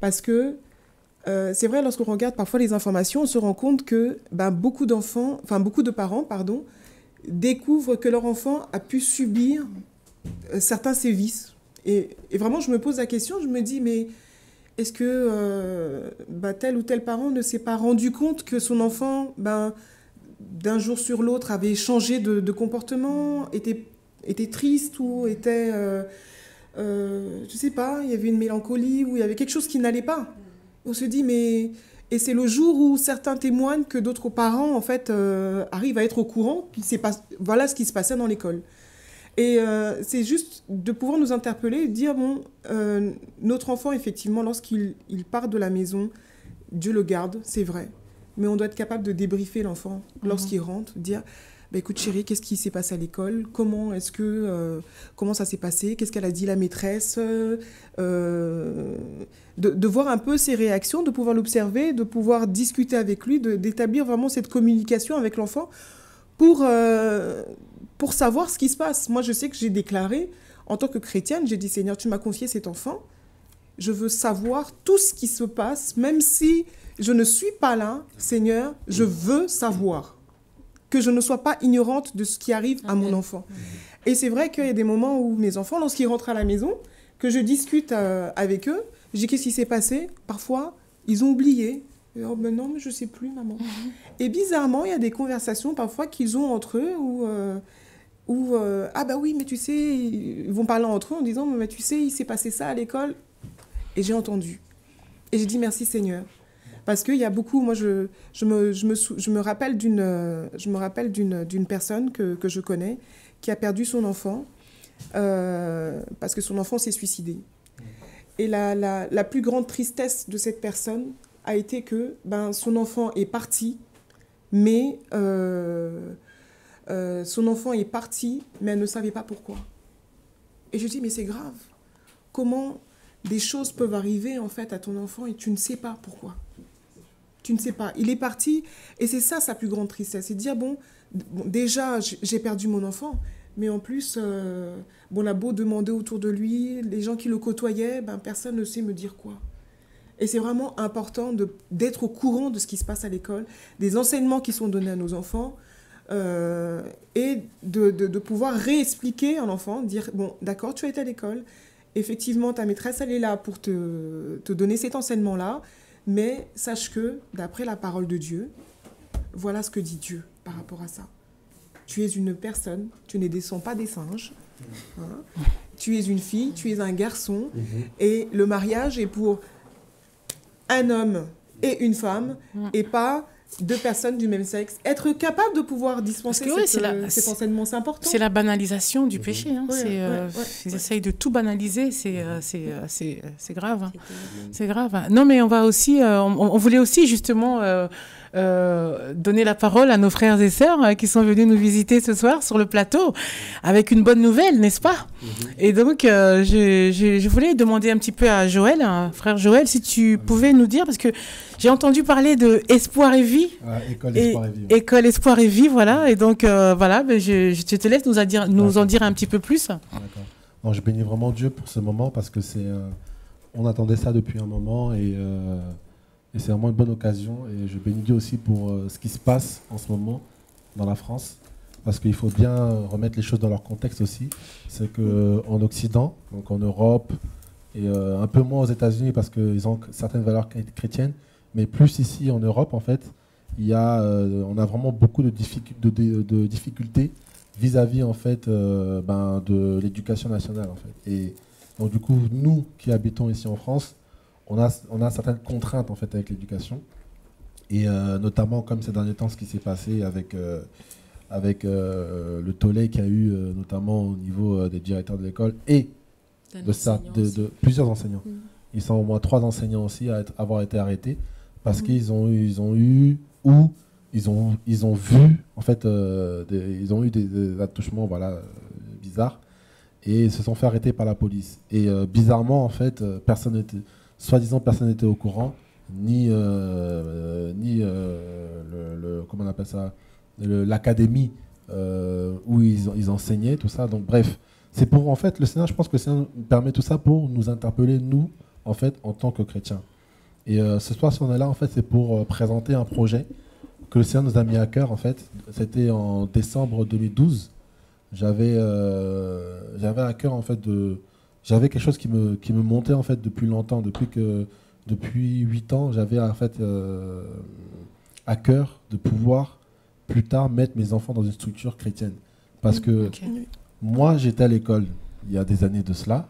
Parce que euh, c'est vrai, lorsqu'on regarde parfois les informations, on se rend compte que ben, beaucoup d'enfants, enfin beaucoup de parents, pardon, découvrent que leur enfant a pu subir euh, certains sévices. Et, et vraiment, je me pose la question, je me dis, mais est-ce que euh, ben, tel ou tel parent ne s'est pas rendu compte que son enfant, ben, d'un jour sur l'autre, avait changé de, de comportement, était, était triste ou était... Euh, Euh, je sais pas, il y avait une mélancolie ou il y avait quelque chose qui n'allait pas. On se dit, mais... Et c'est le jour où certains témoignent que d'autres parents, en fait, euh, arrivent à être au courant, qu'il s'est pas... voilà ce qui se passait dans l'école. Et euh, c'est juste de pouvoir nous interpeller et dire, bon, euh, notre enfant, effectivement, lorsqu'il il part de la maison, Dieu le garde, c'est vrai. Mais on doit être capable de débriefer l'enfant lorsqu'il rentre, dire... Bah écoute chérie, qu'est-ce qui s'est passé à l'école? Comment est-ce que euh, comment ça s'est passé? Qu'est-ce qu'elle a dit la maîtresse? euh, de, de voir un peu ses réactions, de pouvoir l'observer, de pouvoir discuter avec lui, d'établir vraiment cette communication avec l'enfant pour, euh, pour savoir ce qui se passe. Moi, je sais que j'ai déclaré, en tant que chrétienne, j'ai dit « Seigneur, tu m'as confié cet enfant, je veux savoir tout ce qui se passe, même si je ne suis pas là, Seigneur, je veux savoir. » que je ne sois pas ignorante de ce qui arrive à mon enfant. Et c'est vrai qu'il y a des moments où mes enfants, lorsqu'ils rentrent à la maison, que je discute euh, avec eux, je dis qu'est-ce qui s'est passé? Parfois, ils ont oublié. Et, oh, ben non, mais je sais plus, maman. Et bizarrement, il y a des conversations parfois qu'ils ont entre eux où, euh, où euh, ah ben oui, mais tu sais, ils vont parler entre eux en disant, mais tu sais, il s'est passé ça à l'école. Et j'ai entendu. Et j'ai dit merci Seigneur. Parce qu'il y a beaucoup, moi je, je, me, je, me, je me rappelle d'une personne que, que je connais qui a perdu son enfant euh, parce que son enfant s'est suicidé. Et la, la, la plus grande tristesse de cette personne a été que ben, son enfant est parti, mais euh, euh, son enfant est parti, mais elle ne savait pas pourquoi. Et je dis mais c'est grave, comment des choses peuvent arriver en fait à ton enfant et tu ne sais pas pourquoi? Tu ne sais pas. Il est parti et c'est ça sa plus grande tristesse. C'est de dire, bon, bon déjà, j'ai perdu mon enfant, mais en plus, euh, bon, on a beau demander autour de lui, les gens qui le côtoyaient, ben, personne ne sait me dire quoi. Et c'est vraiment important d'être au courant de ce qui se passe à l'école, des enseignements qui sont donnés à nos enfants euh, et de, de, de pouvoir réexpliquer à l'enfant, dire, bon, d'accord, tu as été à l'école, effectivement, ta maîtresse, elle est là pour te, te donner cet enseignement-là, mais sache que, d'après la parole de Dieu, voilà ce que dit Dieu par rapport à ça. Tu es une personne, tu ne descends pas des singes. Hein? Tu es une fille, tu es un garçon. Mm-hmm. Et le mariage est pour un homme et une femme, et pas deux personnes du même sexe. Être capable de pouvoir dispenser que, cette, ouais, la, cet enseignement, c'est important. C'est la banalisation du péché. Hein. Ouais, ouais, euh, ouais, ils ouais. essayent de tout banaliser. C'est ouais. grave. Hein. C'est grave. Hein. Non, mais on va aussi... Euh, on, on voulait aussi, justement, euh, euh, donner la parole à nos frères et sœurs euh, qui sont venus nous visiter ce soir sur le plateau avec une bonne nouvelle, n'est-ce pas? Mm-hmm. Et donc, euh, je, je, je voulais demander un petit peu à Joël, hein, frère Joël, si tu pouvais nous dire, parce que j'ai entendu parler de Espoir et Vie. Ouais, école, espoir et, et vie. Ouais. École, espoir et vie, voilà. Et donc, euh, voilà, je, je te laisse nous, à dire, nous en dire un petit peu plus. Non, je bénis vraiment Dieu pour ce moment parce que c'est, euh, on attendait ça depuis un moment et, euh, et c'est vraiment une bonne occasion. Et je bénis Dieu aussi pour euh, ce qui se passe en ce moment dans la France parce qu'il faut bien remettre les choses dans leur contexte aussi. C'est qu'en Occident, donc en Europe et euh, un peu moins aux États-Unis parce qu'ils ont certaines valeurs chrétiennes, mais plus ici en Europe, en fait, Il y a, euh, on a vraiment beaucoup de, difficu de, de, de difficultés vis-à-vis en fait, euh, ben, de l'éducation nationale. En fait. Et donc, du coup, nous qui habitons ici en France, on a, on a certaines contraintes en fait, avec l'éducation. Et euh, notamment, comme ces derniers temps, ce qui s'est passé avec, euh, avec euh, le tollé qu'il y a eu, euh, notamment au niveau euh, des directeurs de l'école et de, sa, de, de plusieurs enseignants. Mmh. Ils sont au moins trois enseignants aussi à être, avoir été arrêtés parce mmh. qu'ils ont, ils ont eu... où ils ont, ils ont vu, en fait, euh, des, ils ont eu des, des attouchements voilà, euh, bizarres et se sont fait arrêter par la police. Et euh, bizarrement, en fait, euh, personne soi-disant personne n'était au courant, ni, euh, ni euh, le, le, comment on appelle ça, l'académie euh, où ils, ils enseignaient, tout ça. Donc bref, c'est pour, en fait, le Seigneur, je pense que le Seigneur permet tout ça pour nous interpeller, nous, en fait, en tant que chrétiens. Et euh, ce soir, si on est là, en fait, c'est pour euh, présenter un projet que le Seigneur nous a mis à cœur, en fait. C'était en décembre deux mille douze. J'avais euh, j'avais à cœur, en fait, de... J'avais quelque chose qui me, qui me montait, en fait, depuis longtemps. Depuis que... Depuis huit ans, j'avais en fait euh, à cœur de pouvoir plus tard mettre mes enfants dans une structure chrétienne. Parce que okay. moi, j'étais à l'école il y a des années de cela.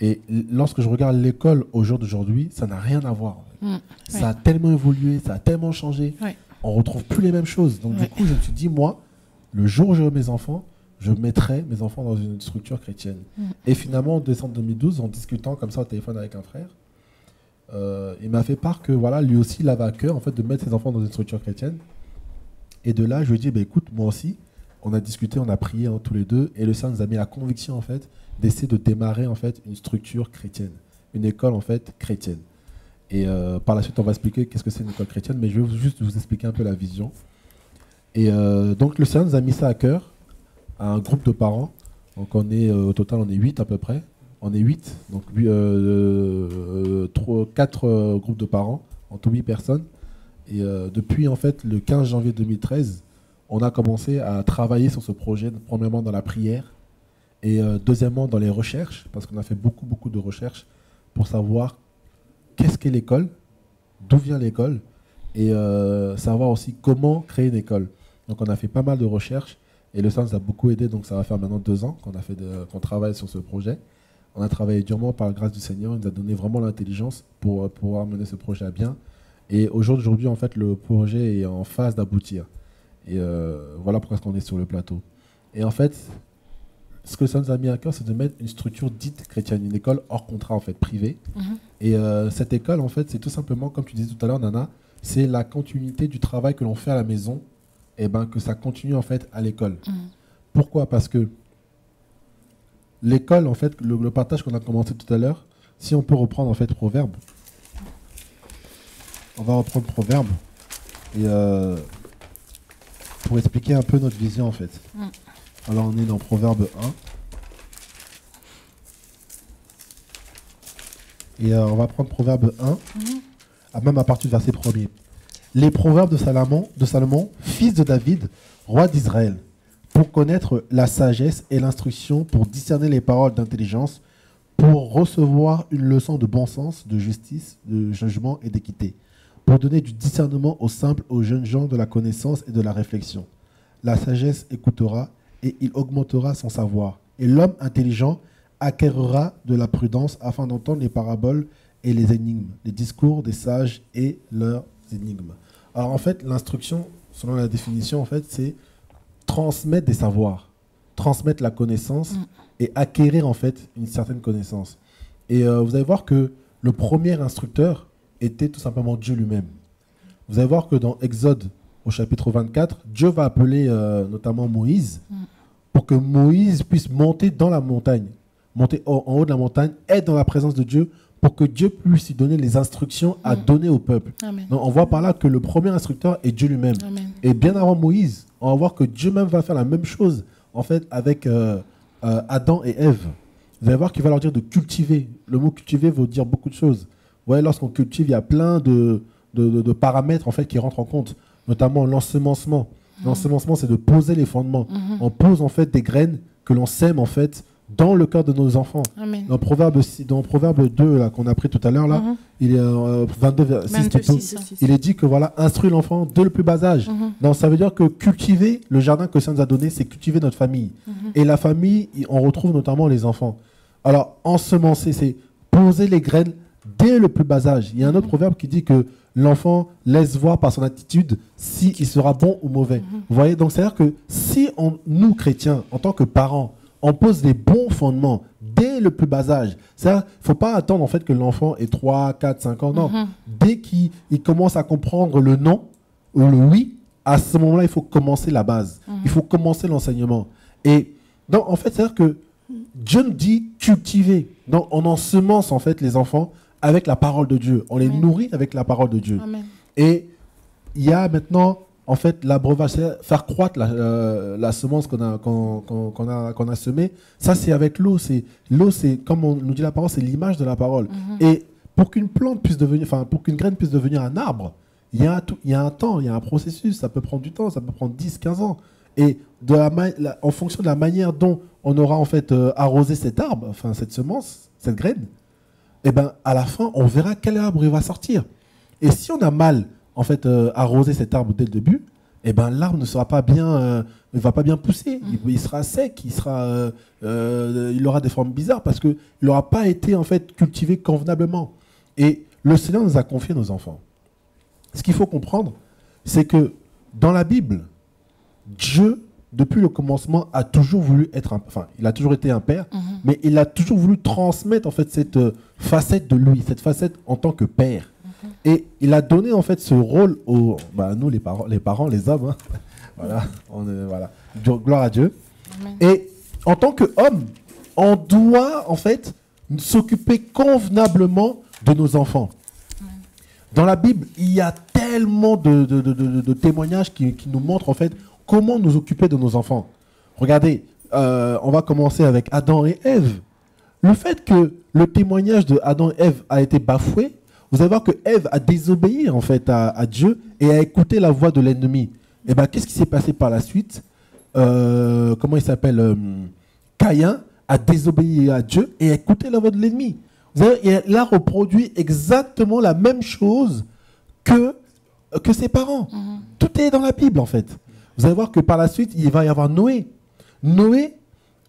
Et lorsque je regarde l'école au jour d'aujourd'hui, ça n'a rien à voir. Mmh. Ça ouais. a tellement évolué, ça a tellement changé. Ouais. On ne retrouve plus les mêmes choses. Donc ouais. du coup, je me suis dit, moi, le jour où j'aurai mes enfants, je mettrai mes enfants dans une structure chrétienne. Mmh. Et finalement, en décembre deux mille douze, en discutant comme ça au téléphone avec un frère, Euh, il m'a fait part que voilà, lui aussi il avait à cœur en fait, de mettre ses enfants dans une structure chrétienne. Et de là, je lui ai dit, bah, écoute, moi aussi, on a discuté, on a prié hein, tous les deux, et le Seigneur nous a mis la conviction en fait, d'essayer de démarrer en fait, une structure chrétienne, une école en fait, chrétienne. Et euh, par la suite, on va expliquer qu'est-ce que c'est une école chrétienne, mais je vais juste vous expliquer un peu la vision. Et euh, donc le Seigneur nous a mis ça à cœur, à un groupe de parents. Donc on est, euh, au total, on est huit à peu près. On est huit, donc euh, quatre euh, groupes de parents, en tout huit personnes. Et euh, depuis en fait, le quinze janvier deux mille treize, on a commencé à travailler sur ce projet, premièrement dans la prière et euh, deuxièmement dans les recherches, parce qu'on a fait beaucoup, beaucoup de recherches pour savoir qu'est-ce qu'est l'école, d'où vient l'école et euh, savoir aussi comment créer une école. Donc on a fait pas mal de recherches et le Seigneur nous a beaucoup aidé, donc ça va faire maintenant deux ans qu'on a fait de, qu'on travaille sur ce projet. On a travaillé durement par la grâce du Seigneur. Il nous a donné vraiment l'intelligence pour pouvoir mener ce projet à bien. Et aujourd'hui, en fait, le projet est en phase d'aboutir. Et euh, voilà pourquoi on est sur le plateau. Et en fait, ce que ça nous a mis à cœur, c'est de mettre une structure dite chrétienne, une école hors contrat, en fait, privée. Mm-hmm. Et euh, cette école, en fait, c'est tout simplement, comme tu disais tout à l'heure, Nana, c'est la continuité du travail que l'on fait à la maison, et ben, que ça continue, en fait, à l'école. Mm-hmm. Pourquoi ? Parce que l'école, en fait, le, le partage qu'on a commencé tout à l'heure, si on peut reprendre en fait Proverbe, on va reprendre Proverbe et, euh, pour expliquer un peu notre vision en fait. Mm. Alors on est dans Proverbe un et euh, on va prendre Proverbe un, mm. à même à partir du verset premier. Les Proverbes de Salomon, de Salomon, fils de David, roi d'Israël. Pour connaître la sagesse et l'instruction, pour discerner les paroles d'intelligence, pour recevoir une leçon de bon sens, de justice, de jugement et d'équité, pour donner du discernement aux simples, aux jeunes gens de la connaissance et de la réflexion. La sagesse écoutera et il augmentera son savoir. Et l'homme intelligent acquérera de la prudence afin d'entendre les paraboles et les énigmes, les discours des sages et leurs énigmes. Alors en fait, l'instruction, selon la définition, en fait, c'est transmettre des savoirs, transmettre la connaissance et acquérir en fait une certaine connaissance. Et euh, vous allez voir que le premier instructeur était tout simplement Dieu lui-même. Vous allez voir que dans Exode, au chapitre vingt-quatre, Dieu va appeler euh, notamment Moïse pour que Moïse puisse monter dans la montagne, monter en haut de la montagne, être dans la présence de Dieu pour que Dieu puisse lui donner les instructions à mmh. donner au peuple. Amen. Donc on voit par là que le premier instructeur est Dieu lui-même. Et bien avant Moïse, on va voir que Dieu même va faire la même chose en fait, avec euh, euh, Adam et Ève. Vous allez voir qu'il va leur dire de cultiver. Le mot cultiver veut dire beaucoup de choses. Ouais, lorsqu'on cultive, il y a plein de, de, de, de paramètres en fait, qui rentrent en compte, notamment l'ensemencement. Mmh. L'ensemencement, c'est de poser les fondements. Mmh. On pose en fait, des graines que l'on sème en fait, dans le cœur de nos enfants. Amen. Dans Proverbe, dans Proverbe deux qu'on a pris tout à l'heure, là, mm-hmm. il est euh, vingt-deux, six, il est dit que voilà, instruire l'enfant dès le plus bas âge. Mm-hmm. Donc ça veut dire que cultiver le jardin que ça nous a donné, c'est cultiver notre famille. Mm-hmm. Et la famille, on retrouve notamment les enfants. Alors ensemencer, c'est poser les graines dès le plus bas âge. Il y a un autre mm-hmm. proverbe qui dit que l'enfant laisse voir par son attitude si il sera bon ou mauvais. Mm-hmm. Vous voyez, donc c'est à dire que si on, nous chrétiens, en tant que parents, on pose les bons fondements dès le plus bas âge. Il ne faut pas attendre en fait, que l'enfant ait trois, quatre, cinq ans. Non. Mm-hmm. Dès qu'il il commence à comprendre le non ou le oui, à ce moment-là, il faut commencer la base. Mm-hmm. Il faut commencer l'enseignement. Et donc, en fait, c'est-à-dire que Dieu nous dit cultiver. Donc, on ensemence en fait, les enfants avec la parole de Dieu. On les Amen. Nourrit avec la parole de Dieu. Amen. Et il y a maintenant en fait, l'abreuvage, faire croître la, euh, la semence qu'on a, qu'on, qu'on, qu'on a, qu'on a semée, ça c'est avec l'eau. L'eau, c'est, comme on nous dit la parole, c'est l'image de la parole. Mm-hmm. Et pour qu'une plante puisse devenir, enfin, pour qu'une graine puisse devenir un arbre, il y a un, il y a un temps, il y a un processus, ça peut prendre du temps, ça peut prendre dix, quinze ans. Et de la, la, en fonction de la manière dont on aura en fait euh, arrosé cet arbre, enfin cette semence, cette graine, et ben, à la fin, on verra quel arbre il va sortir. Et si on a mal en fait, euh, arroser cet arbre dès le début, eh ben, l'arbre ne sera pas bien, euh, ne va pas bien pousser. Il, il sera sec, il, sera, euh, euh, il aura des formes bizarres parce qu'il n'aura pas été en fait, cultivé convenablement. Et le Seigneur nous a confié nos enfants. Ce qu'il faut comprendre, c'est que dans la Bible, Dieu, depuis le commencement, a toujours voulu être un, enfin, il a toujours été un père, mm-hmm. mais il a toujours voulu transmettre en fait, cette euh, facette de lui, cette facette en tant que père. Et il a donné en fait ce rôle aux, bah, nous les parents, les parents, les hommes, hein. Voilà, on, euh, voilà, gloire à Dieu. Amen. Et en tant qu'homme, on doit en fait s'occuper convenablement de nos enfants. Amen. Dans la Bible, il y a tellement de, de, de, de, de témoignages qui, qui nous montrent en fait comment nous occuper de nos enfants. Regardez, euh, on va commencer avec Adam et Ève. Le fait que le témoignage de Adam et Ève a été bafoué, vous allez voir que Ève a désobéi en fait à, à Dieu et a écouté la voix de l'ennemi. Et bien, qu'est-ce qui s'est passé par la suite? euh, Comment il s'appelle euh, Caïn a désobéi à Dieu et a écouté la voix de l'ennemi. Vous allez voir, il a reproduit exactement la même chose que, que ses parents. Mmh. Tout est dans la Bible en fait. Vous allez voir que par la suite, il va y avoir Noé. Noé,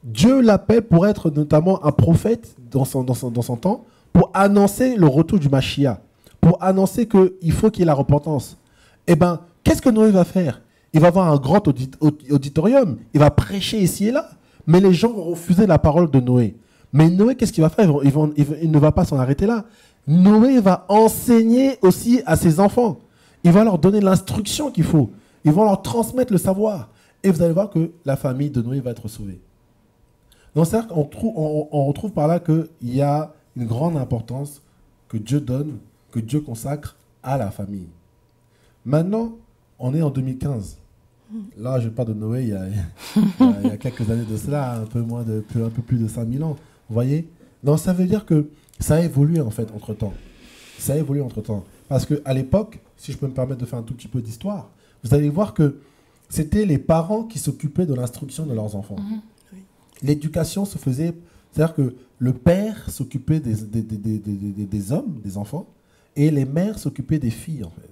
Dieu l'appelle pour être notamment un prophète dans son, dans son, dans son temps, pour annoncer le retour du Mashiach, pour annoncer qu'il faut qu'il y ait la repentance. Eh bien, qu'est-ce que Noé va faire? Il va avoir un grand audit auditorium, il va prêcher ici et là, mais les gens vont refuser la parole de Noé. Mais Noé, qu'est-ce qu'il va faire? Il, va, il, va, il ne va pas s'en arrêter là. Noé va enseigner aussi à ses enfants. Il va leur donner l'instruction qu'il faut. Ils vont leur transmettre le savoir. Et vous allez voir que la famille de Noé va être sauvée. Donc, c'est-à-dire qu'on retrouve, on, on retrouve par là qu'il y a une grande importance que Dieu donne, que Dieu consacre à la famille. Maintenant, on est en deux mille quinze. Là, je parle de Noé il y a, il y a quelques années de cela, un peu, moins de, un peu plus de cinq mille ans. Vous voyez? Donc, ça veut dire que ça a évolué, en fait, entre-temps. Ça a évolué entre-temps. Parce qu'à l'époque, si je peux me permettre de faire un tout petit peu d'histoire, vous allez voir que c'était les parents qui s'occupaient de l'instruction de leurs enfants. Mmh, oui. L'éducation se faisait... C'est-à-dire que le père s'occupait des, des, des, des, des, des hommes, des enfants, et les mères s'occupaient des filles, en fait.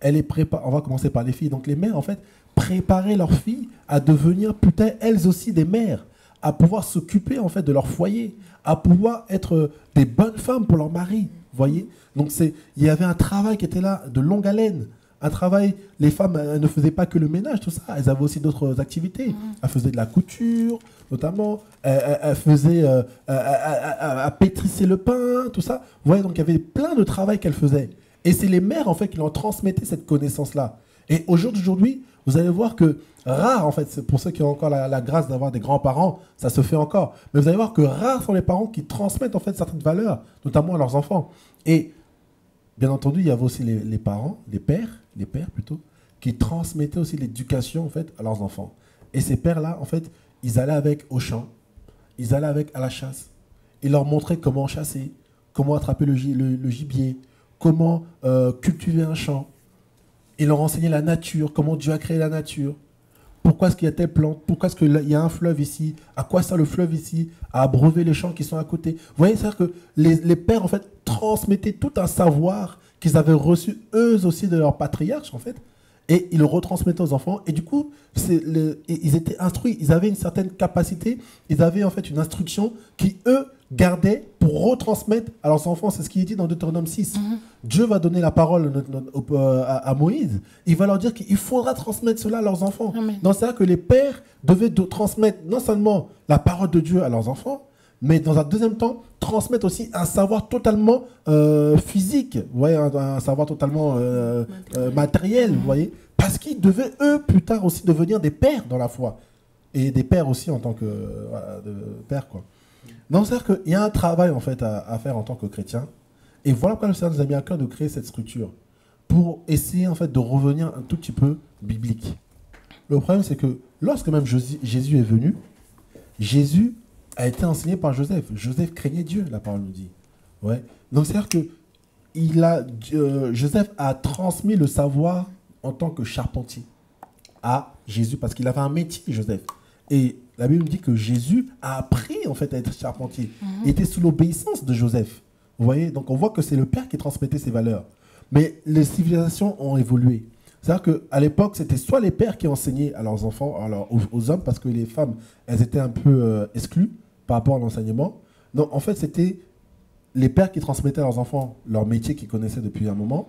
Elle les prépa... On va commencer par les filles. Donc les mères, en fait, préparaient leurs filles à devenir, putain, elles aussi des mères, à pouvoir s'occuper, en fait, de leur foyer, à pouvoir être des bonnes femmes pour leur mari, vous voyez? Donc c'est... il y avait un travail qui était là, de longue haleine. Un travail, les femmes elles ne faisaient pas que le ménage, tout ça. Elles avaient aussi d'autres activités. Mmh. Elles faisaient de la couture, notamment. Elles, elles, elles faisaient, euh, elles, elles, elles pétrissaient le pain, tout ça. Vous voyez, donc il y avait plein de travail qu'elles faisaient. Et c'est les mères, en fait, qui leur transmettaient cette connaissance-là. Et aujourd'hui, vous allez voir que, rare, en fait, pour ceux qui ont encore la, la grâce d'avoir des grands-parents, ça se fait encore. Mais vous allez voir que rares sont les parents qui transmettent, en fait, certaines valeurs, notamment à leurs enfants. Et, bien entendu, il y avait aussi les, les parents, les pères, les pères plutôt, qui transmettaient aussi l'éducation en fait à leurs enfants. Et ces pères-là, en fait, ils allaient avec au champ, ils allaient avec à la chasse. Ils leur montraient comment chasser, comment attraper le, le, le gibier, comment euh, cultiver un champ. Ils leur enseignaient la nature, comment Dieu a créé la nature. Pourquoi est-ce qu'il y a telle plante? Pourquoi est-ce qu'il y a un fleuve ici? À quoi sert le fleuve ici? À abreuver les champs qui sont à côté. Vous voyez, c'est-à-dire que les, les pères, en fait, transmettaient tout un savoir qu'ils avaient reçu, eux aussi, de leurs patriarches, en fait, et ils le retransmettaient aux enfants. Et du coup, c'est le, ils étaient instruits. Ils avaient une certaine capacité. Ils avaient, en fait, une instruction qui, eux, gardaient pour retransmettre à leurs enfants. C'est ce qui est dit dans Deutéronome six. Mm-hmm. Dieu va donner la parole à Moïse. Il va leur dire qu'il faudra transmettre cela à leurs enfants. Amen. Donc c'est là que les pères devaient transmettre non seulement la parole de Dieu à leurs enfants, mais dans un deuxième temps, transmettre aussi un savoir totalement euh, physique, vous voyez, un, un savoir totalement euh, matériel, euh, matériel, vous voyez, parce qu'ils devaient, eux, plus tard aussi devenir des pères dans la foi. Et des pères aussi en tant que euh, de pères, quoi. Donc, c'est-à-dire qu'il y a un travail, en fait, à, à faire en tant que chrétien. Et voilà pourquoi le Seigneur nous a mis à cœur de créer cette structure. Pour essayer, en fait, de revenir un tout petit peu biblique. Le problème, c'est que lorsque même Jésus est venu, Jésus a été enseigné par Joseph. Joseph craignait Dieu, la parole nous dit. Ouais. Donc, c'est-à-dire que il a, euh, Joseph a transmis le savoir en tant que charpentier à Jésus, parce qu'il avait un métier, Joseph. Et la Bible dit que Jésus a appris, en fait, à être charpentier. Mmh. Il était sous l'obéissance de Joseph. Vous voyez? Donc, on voit que c'est le Père qui transmettait ses valeurs. Mais les civilisations ont évolué. C'est-à-dire qu'à l'époque, c'était soit les pères qui enseignaient à leurs enfants, alors aux hommes, parce que les femmes, elles étaient un peu euh, exclues par rapport à l'enseignement. Donc, en fait, c'était les pères qui transmettaient à leurs enfants leur métier qu'ils connaissaient depuis un moment.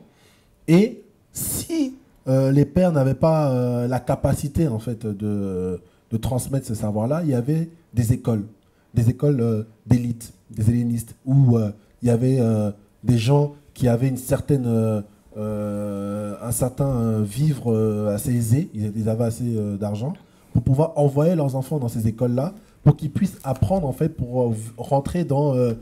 Et si euh, les pères n'avaient pas euh, la capacité, en fait, de, de transmettre ce savoir-là, il y avait des écoles, des écoles euh, d'élite, des hellénistes, où euh, il y avait euh, des gens qui avaient une certaine... Euh, Euh, un certain euh, vivre euh, assez aisé, ils avaient assez euh, d'argent pour pouvoir envoyer leurs enfants dans ces écoles-là pour qu'ils puissent apprendre, en fait, pour euh, rentrer dans euh,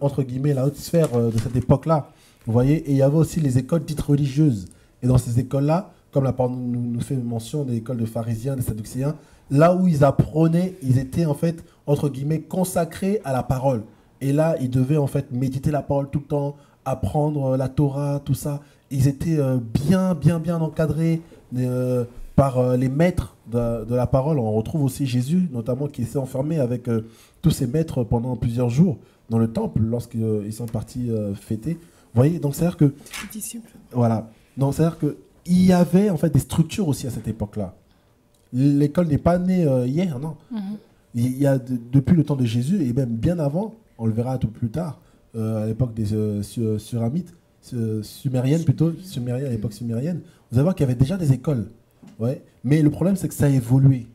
entre guillemets la haute sphère euh, de cette époque-là, vous voyez. Et il y avait aussi les écoles dites religieuses, et dans ces écoles-là, comme la parole nous, nous fait mention, des écoles de pharisiens, des sadducéens, là où ils apprenaient, ils étaient, en fait, entre guillemets, consacrés à la parole, et là ils devaient, en fait, méditer la parole tout le temps, apprendre euh, la Torah, tout ça. Ils étaient bien, bien, bien encadrés euh, par euh, les maîtres de, de la parole. On retrouve aussi Jésus, notamment, qui s'est enfermé avec euh, tous ses maîtres pendant plusieurs jours dans le temple lorsqu'ils euh, sont partis euh, fêter. Vous voyez, donc c'est-à-dire que... Les disciples. Voilà. Donc c'est-à-dire qu'il y avait, en fait, des structures aussi à cette époque-là. L'école n'est pas née euh, hier, non. Mm-hmm. Il y a de, depuis le temps de Jésus, et même bien avant, on le verra un peu plus tard, euh, à l'époque des euh, Suramites, sumérienne plutôt, sumérienne, à l'époque sumérienne, vous allez voir qu'il y avait déjà des écoles. Ouais. Mais le problème, c'est que ça a évolué.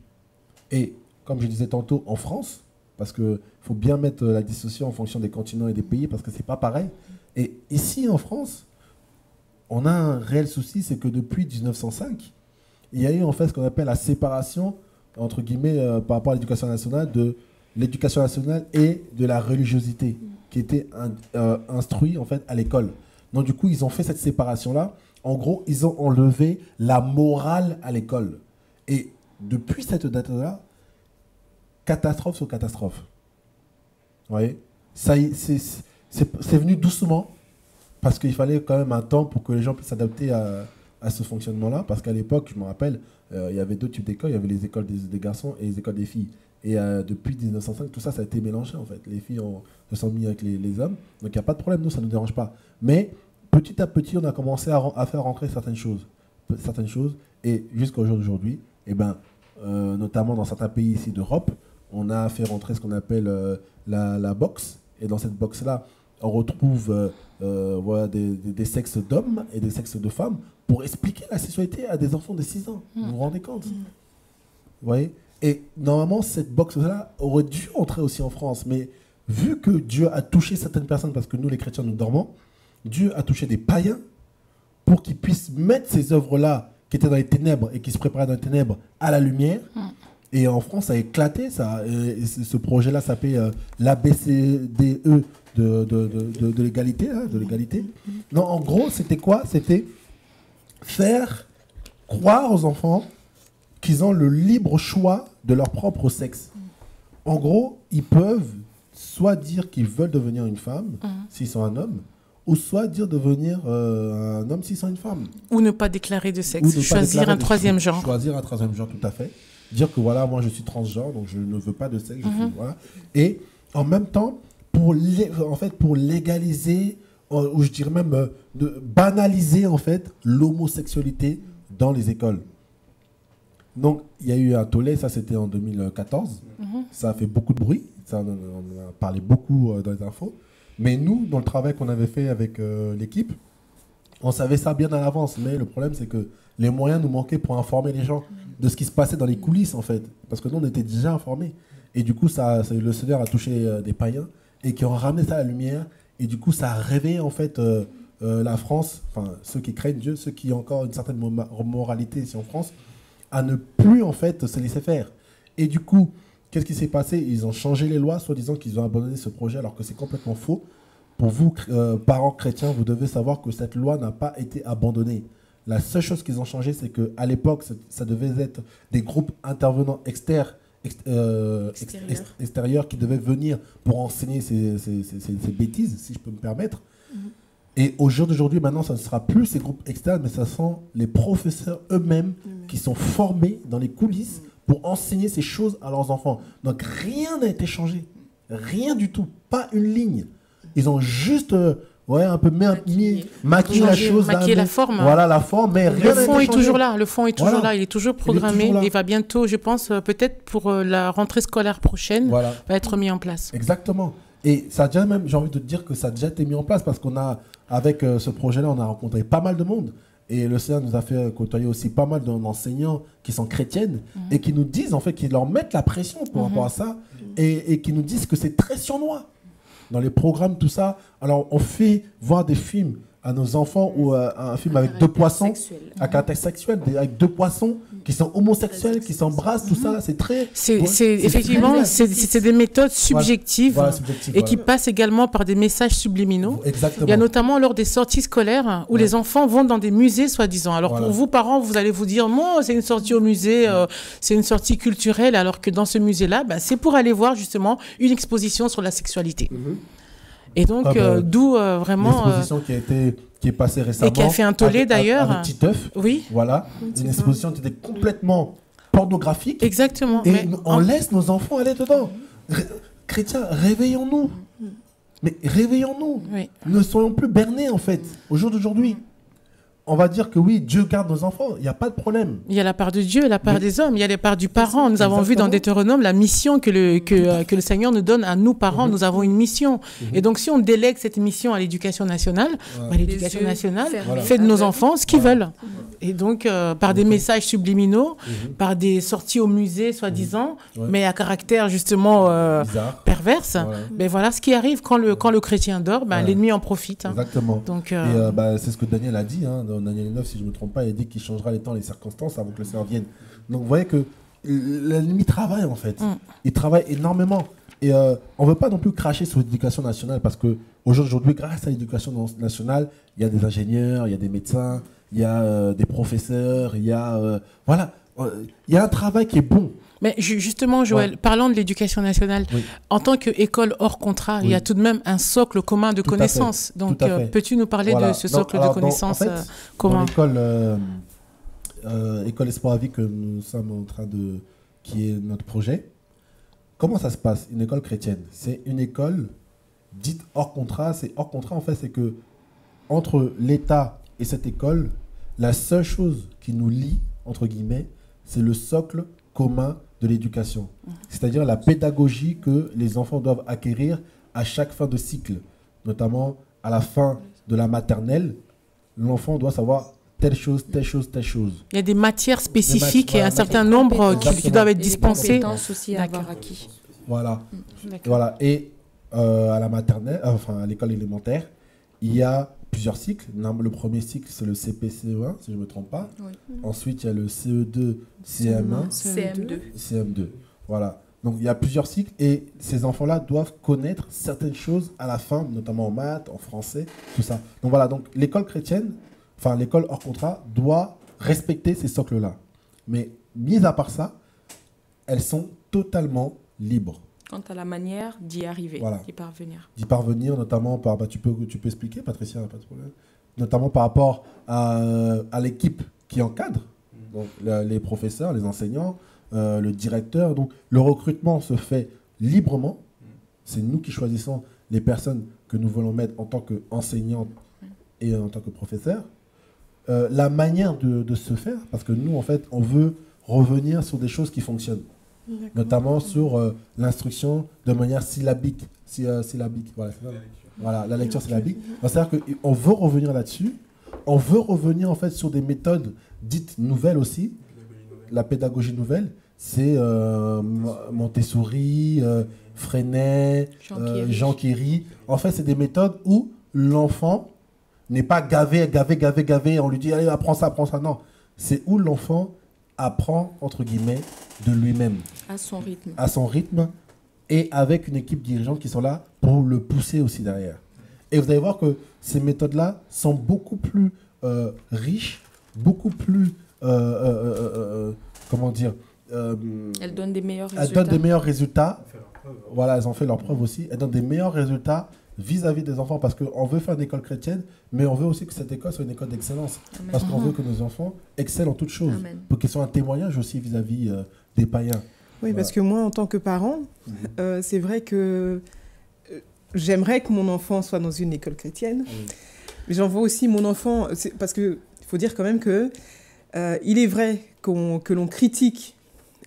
Et comme je disais tantôt, en France, parce qu'il faut bien mettre la dissociation en fonction des continents et des pays, parce que c'est pas pareil. Et ici, en France, on a un réel souci, c'est que depuis mille neuf cent cinq, il y a eu, en fait, ce qu'on appelle la séparation, entre guillemets, euh, par rapport à l'éducation nationale, de l'éducation nationale et de la religiosité, qui était in, euh, instruite, en fait, à l'école. Donc, du coup, ils ont fait cette séparation-là. En gros, ils ont enlevé la morale à l'école. Et depuis cette date-là, catastrophe sur catastrophe. Vous voyez, c'est venu doucement, parce qu'il fallait quand même un temps pour que les gens puissent s'adapter à, à ce fonctionnement-là. Parce qu'à l'époque, je me rappelle, euh, il y avait deux types d'écoles. Il y avait les écoles des, des garçons et les écoles des filles. Et euh, depuis mille neuf cent cinq, tout ça, ça a été mélangé, en fait. Les filles ont, se sont mises avec les, les hommes. Donc, il n'y a pas de problème, nous, ça ne nous dérange pas. Mais petit à petit, on a commencé à, à faire rentrer certaines choses. Certaines choses. Et jusqu'au jour d'aujourd'hui, eh ben, euh, notamment dans certains pays ici d'Europe, on a fait rentrer ce qu'on appelle euh, la, la boxe. Et dans cette boxe-là, on retrouve euh, euh, voilà, des, des, des sexes d'hommes et des sexes de femmes pour expliquer la sexualité à des enfants de six ans. Mmh. Vous vous rendez compte? Mmh. Vous voyez? Et normalement, cette boxe-là aurait dû entrer aussi en France. Mais vu que Dieu a touché certaines personnes, parce que nous, les chrétiens, nous dormons, Dieu a touché des païens pour qu'ils puissent mettre ces œuvres-là qui étaient dans les ténèbres et qui se préparaient dans les ténèbres à la lumière. Et en France, ça a éclaté. Ça. Et ce projet-là s'appelait euh, l'A B C D E de, de, de, de l'égalité. Hein, de l'égalité. Non, en gros, c'était quoi? C'était faire croire aux enfants qu'ils ont le libre choix de leur propre sexe. En gros, ils peuvent soit dire qu'ils veulent devenir une femme, mmh, s'ils sont un homme, ou soit dire devenir euh, un homme s'ils sont une femme. Ou ne pas déclarer de sexe, choisir un troisième genre. Choisir un troisième genre, tout à fait. Dire que voilà, moi je suis transgenre, donc je ne veux pas de sexe. Mmh. Je suis, voilà. Et en même temps, pour, en fait, pour légaliser, ou je dirais même euh, de banaliser, en fait, l'homosexualité dans les écoles. Donc, il y a eu un tollé, ça c'était en deux mille quatorze. Mmh. Ça a fait beaucoup de bruit, ça, on a parlé beaucoup euh, dans les infos. Mais nous, dans le travail qu'on avait fait avec euh, l'équipe, on savait ça bien à l'avance. Mais le problème, c'est que les moyens nous manquaient pour informer les gens de ce qui se passait dans les coulisses, en fait. Parce que nous, on était déjà informés. Et du coup, ça, le Seigneur a touché euh, des païens et qui ont ramené ça à la lumière. Et du coup, ça a réveillé, en fait, euh, euh, la France, enfin, ceux qui craignent Dieu, ceux qui ont encore une certaine moralité ici en France, à ne plus, en fait, se laisser faire. Et du coup, qu'est-ce qui s'est passé? Ils ont changé les lois, soi-disant qu'ils ont abandonné ce projet, alors que c'est complètement faux. Pour vous, euh, parents chrétiens, vous devez savoir que cette loi n'a pas été abandonnée. La seule chose qu'ils ont changé, c'est qu'à l'époque, ça, ça devait être des groupes intervenants externes, ex, euh, extérieurs. Ex, extérieurs qui devaient venir pour enseigner ces, ces, ces, ces, ces bêtises, si je peux me permettre. Mm-hmm. Et au jour d'aujourd'hui, maintenant, ça ne sera plus ces groupes externes, mais ça sont les professeurs eux-mêmes mmh. qui sont formés dans les coulisses mmh. pour enseigner ces choses à leurs enfants. Donc rien n'a été changé, rien du tout, pas une ligne. Ils ont juste euh, ouais, un peu mis, maquillé, maquillé la chose. Maquillé la forme. Voilà, la forme, mais rien n'a été changé. Le fond est toujours là, le fond est toujours voilà. là, il est toujours programmé, il, toujours il va bientôt, je pense, peut-être pour la rentrée scolaire prochaine, voilà. va être mis en place. Exactement. Et ça a déjà même, j'ai envie de te dire que ça a déjà été mis en place parce qu'on a, avec euh, ce projet-là, on a rencontré pas mal de monde. Et le Seigneur nous a fait côtoyer aussi pas mal d'enseignants qui sont chrétiennes mmh. et qui nous disent, en fait, qu'ils leur mettent la pression par mmh. rapport à ça et, et qui nous disent que c'est très surnois. Dans les programmes, tout ça. Alors, on fait voir des films à nos enfants mmh. ou euh, un film avec deux poissons, à caractère sexuel, avec deux poissons qui sont homosexuels, qui s'embrassent, tout ça, c'est très... Effectivement, c'est des méthodes subjectives et qui passent également par des messages subliminaux. Exactement. Il y a notamment lors des sorties scolaires où les enfants vont dans des musées, soi-disant. Alors pour vous, parents, vous allez vous dire, non, c'est une sortie au musée, c'est une sortie culturelle, alors que dans ce musée-là, c'est pour aller voir justement une exposition sur la sexualité. Et donc, ah bah, euh, d'où euh, vraiment... Une exposition euh, qui, a été, qui est passée récemment. Et qui a fait un tollé d'ailleurs. Avec Titeuf. Oui. Voilà. Une exposition qui était complètement pornographique. Exactement. Et mais on en... laisse nos enfants aller dedans. Ré Chrétiens, réveillons-nous. Mais réveillons-nous. Oui. Ne soyons plus bernés en fait, au jour d'aujourd'hui. On va dire que oui, Dieu garde nos enfants, il n'y a pas de problème. Il y a la part de Dieu, la part mais... des hommes, il y a les parts du parent. Nous Exactement. avons vu dans Deutéronome la mission que le, que, que le Seigneur nous donne à nous, parents. Mm-hmm. Nous avons une mission. Mm-hmm. Et donc, si on délègue cette mission à l'éducation nationale, voilà. bah, l'éducation nationale voilà. fait de nos enfants ce qu'ils voilà. veulent. Et donc, euh, par des okay. messages subliminaux, mm-hmm. par des sorties au musée, soi-disant, mm-hmm. ouais. mais à caractère, justement, euh, perverse, voilà. mais voilà ce qui arrive. Quand le, quand le chrétien dort, bah, ouais. l'ennemi en profite. Hein. Exactement. Donc, euh... Et euh, bah, c'est ce que Daniel a dit, hein. Daniel neuf, si je ne me trompe pas, il dit qu'il changera les temps, les circonstances avant que le Seigneur vienne. Donc vous voyez que l'ennemi travaille en fait. Mm. Il travaille énormément. Et euh, on ne veut pas non plus cracher sur l'éducation nationale parce qu'aujourd'hui, grâce à l'éducation nationale, il y a des ingénieurs, il y a des médecins, il y a euh, des professeurs, il y a... Euh, voilà, euh, il y a un travail qui est bon. Mais justement, Joël, ouais. parlant de l'éducation nationale, oui. en tant qu'école hors contrat, oui. il y a tout de même un socle commun de tout connaissances. Donc, euh, peux-tu nous parler voilà. de ce socle donc, alors, de connaissances en fait, euh, commun l'école euh, euh, École Espoir et Vie que nous sommes en train de... qui est notre projet. Comment ça se passe, une école chrétienne? C'est une école dite hors contrat. C'est hors contrat, en fait, c'est que entre l'État et cette école, la seule chose qui nous lie, entre guillemets, c'est le socle commun de l'éducation, c'est-à-dire la pédagogie que les enfants doivent acquérir à chaque fin de cycle, notamment à la fin de la maternelle, l'enfant doit savoir telle chose, telle chose, telle chose. Il y a des matières spécifiques des mat et un certain nombre qui, qui doivent être dispensées. Des compétences aussi à avoir acquis. Voilà. Voilà. Et euh, à la maternelle, enfin à l'école élémentaire, il y a plusieurs cycles. Le premier cycle, c'est le C P C E un, si je ne me trompe pas. Oui. Ensuite, il y a le C E deux, C M un, C M deux. Voilà. Donc, il y a plusieurs cycles et ces enfants-là doivent connaître certaines choses à la fin, notamment en maths, en français, tout ça. Donc, voilà. Donc, l'école chrétienne, enfin, l'école hors contrat, doit respecter ces socles-là. Mais, mis à part ça, elles sont totalement libres. Quant à la manière d'y arriver, voilà. d'y parvenir. D'y parvenir, notamment par... Bah, tu, peux, tu peux expliquer, Patricia, pas de problème. Notamment par rapport à, à l'équipe qui encadre, donc le, les professeurs, les enseignants, euh, le directeur. Donc, le recrutement se fait librement. C'est nous qui choisissons les personnes que nous voulons mettre en tant qu'enseignants et en tant que professeurs. Euh, la manière de, de se faire, parce que nous, en fait, on veut revenir sur des choses qui fonctionnent. Notamment sur euh, l'instruction de manière syllabique. Si, euh, syllabique. Voilà, la lecture, voilà, la lecture syllabique. C'est-à-dire qu'on veut revenir là-dessus. On veut revenir en fait sur des méthodes dites nouvelles aussi. La pédagogie nouvelle, c'est euh, Montessori, euh, Freinet, euh, Jean Kéry. En fait, c'est des méthodes où l'enfant n'est pas gavé, gavé, gavé, gavé. On lui dit, allez, apprends ça, apprends ça. Non, c'est où l'enfant apprend, entre guillemets, de lui-même. À son rythme. À son rythme et avec une équipe dirigeante qui sont là pour le pousser aussi derrière. Et vous allez voir que ces méthodes-là sont beaucoup plus euh, riches beaucoup plus... Euh, euh, euh, comment dire euh, Elles donnent des meilleurs résultats. Elles donnent des meilleurs résultats. Voilà, elles ont fait leur preuve aussi. Elles donnent des meilleurs résultats vis-à-vis des enfants, parce qu'on veut faire une école chrétienne, mais on veut aussi que cette école soit une école d'excellence. Parce qu'on veut que nos enfants excellent en toutes choses. Amen. Pour qu'ils soient un témoignage aussi vis-à-vis euh, des païens. Oui, voilà. Parce que moi, en tant que parent, mm-hmm. euh, c'est vrai que euh, j'aimerais que mon enfant soit dans une école chrétienne. Mm. Mais j'en vois aussi mon enfant, parce qu'il faut dire quand même que euh, il est vrai qu'on, que l'on critique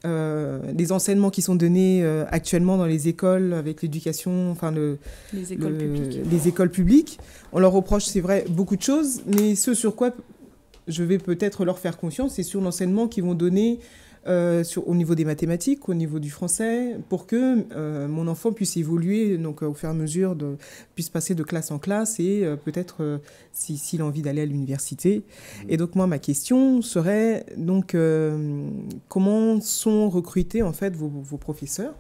Euh, les enseignements qui sont donnés euh, actuellement dans les écoles, avec l'éducation, enfin le, les, écoles le, les écoles publiques. On leur reproche, c'est vrai, beaucoup de choses, mais ce sur quoi je vais peut-être leur faire conscience, c'est sur l'enseignement qu'ils vont donner euh, sur, au niveau des mathématiques, au niveau du français, pour que euh, mon enfant puisse évoluer, donc euh, au fur et à mesure, de, puisse passer de classe en classe et euh, peut-être, euh, si, s'il a envie d'aller à l'université. Mmh. Et donc moi, ma question serait, donc, euh, comment sont recrutés en fait vos, vos professeurs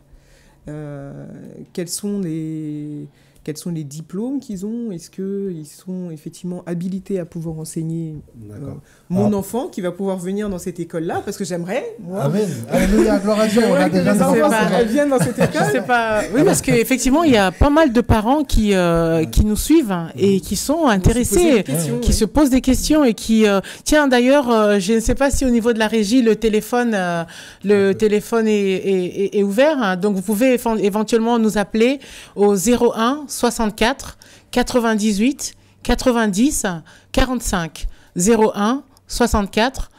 euh, quels sont les, quels sont les diplômes qu'ils ont? Est-ce qu'ils sont effectivement habilités à pouvoir enseigner euh, mon Alors, enfant qui va pouvoir venir dans cette école-là? Parce que j'aimerais, moi... Amen. Alléluia, gloire à Dieu, on a déjà des enfants qui viennent dans cette école. Je sais pas. Oui, parce qu'effectivement, il y a pas mal de parents qui, euh, qui nous suivent hein, et qui sont intéressés, se qui ouais. se posent des questions et qui... Euh, tiens, d'ailleurs, euh, je ne sais pas si au niveau de la régie, le téléphone, euh, le ouais. téléphone est, est, est, est ouvert. Hein, donc, vous pouvez éventuellement nous appeler au zéro un soixante-quatre quatre-vingt-dix-huit quatre-vingt-dix quarante-cinq zéro un soixante-quatre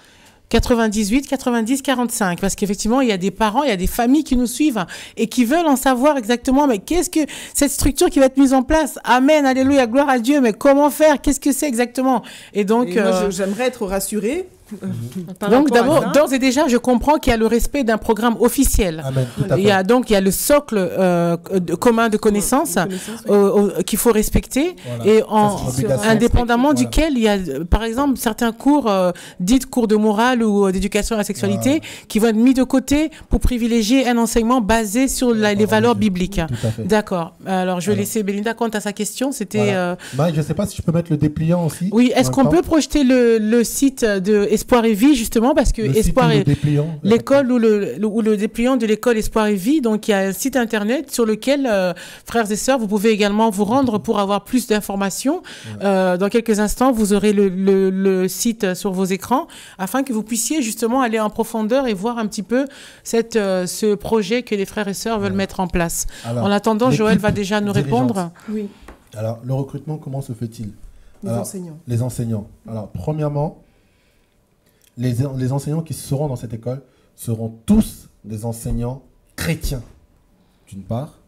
quatre-vingt-dix-huit quatre-vingt-dix quarante-cinq, parce qu'effectivement il y a des parents, il y a des familles qui nous suivent et qui veulent en savoir exactement, mais qu'est-ce que cette structure qui va être mise en place? Amen, alléluia, gloire à Dieu, mais comment faire? Qu'est-ce que c'est exactement? Et donc et moi, euh... j'aimerais être rassurée. Donc d'abord, d'ores et déjà, je comprends qu'il y a le respect d'un programme officiel. Amen, il y a donc il y a le socle euh, de, commun de connaissances oui. euh, qu'il faut respecter, voilà. et en, indépendamment voilà. duquel il y a, par exemple, certains cours euh, dits cours de morale ou euh, d'éducation à la sexualité voilà. qui vont être mis de côté pour privilégier un enseignement basé sur la, les valeurs bibliques. D'accord. Alors je vais Alors. laisser Belinda quant à sa question. C'était. Voilà. Euh... Bah, je ne sais pas si je peux mettre le dépliant aussi. Oui. Est-ce qu'on peut projeter le, le site de Espoir et Vie, justement, parce que Espoir et l'école ou le, le, ou le dépliant de l'école Espoir et Vie, donc il y a un site internet sur lequel, euh, frères et sœurs, vous pouvez également vous rendre pour avoir plus d'informations. Ouais. Euh, dans quelques instants, vous aurez le, le, le site sur vos écrans, afin que vous puissiez justement aller en profondeur et voir un petit peu cette, euh, ce projet que les frères et sœurs veulent ouais. mettre en place. Alors, en attendant, Joël va déjà nous répondre. Oui. Alors, le recrutement, comment se fait-il? Les Alors, enseignants. Les enseignants. Alors, premièrement, Les, les enseignants qui seront dans cette école seront tous des enseignants chrétiens, d'une part.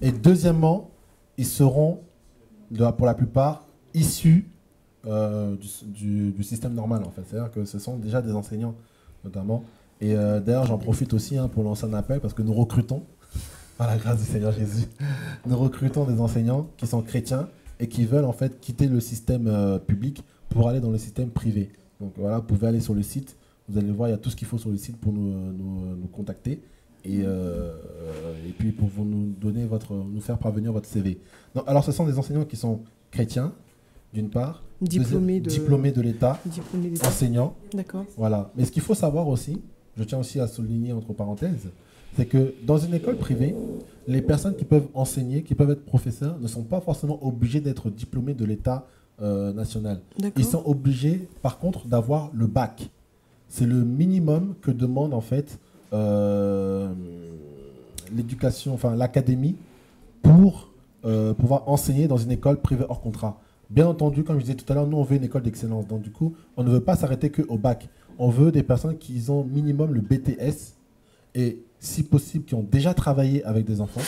Et deuxièmement, ils seront, de, pour la plupart, issus euh, du, du, du système normal, en fait. C'est-à-dire que ce sont déjà des enseignants, notamment. Et euh, d'ailleurs, j'en profite aussi hein, pour lancer un appel, parce que nous recrutons, par la grâce du Seigneur Jésus, nous recrutons des enseignants qui sont chrétiens et qui veulent, en fait, quitter le système euh, public pour aller dans le système privé. Donc voilà, vous pouvez aller sur le site, vous allez voir, il y a tout ce qu'il faut sur le site pour nous, nous, nous contacter et, euh, et puis pour vous nous, donner votre, nous faire parvenir votre C V. Non, alors ce sont des enseignants qui sont chrétiens, d'une part, diplômés de, diplômés de l'État, enseignants. D'accord. Voilà. Mais ce qu'il faut savoir aussi, je tiens aussi à souligner entre parenthèses, c'est que dans une école privée, les personnes qui peuvent enseigner, qui peuvent être professeurs, ne sont pas forcément obligées d'être diplômés de l'État Euh, nationale. Ils sont obligés, par contre, d'avoir le bac. C'est le minimum que demande en fait euh, l'éducation, enfin l'académie, pour euh, pouvoir enseigner dans une école privée hors contrat. Bien entendu, comme je disais tout à l'heure, nous on veut une école d'excellence. Donc du coup, on ne veut pas s'arrêter que au bac. On veut des personnes qui ont minimum le B T S et, si possible, qui ont déjà travaillé avec des enfants,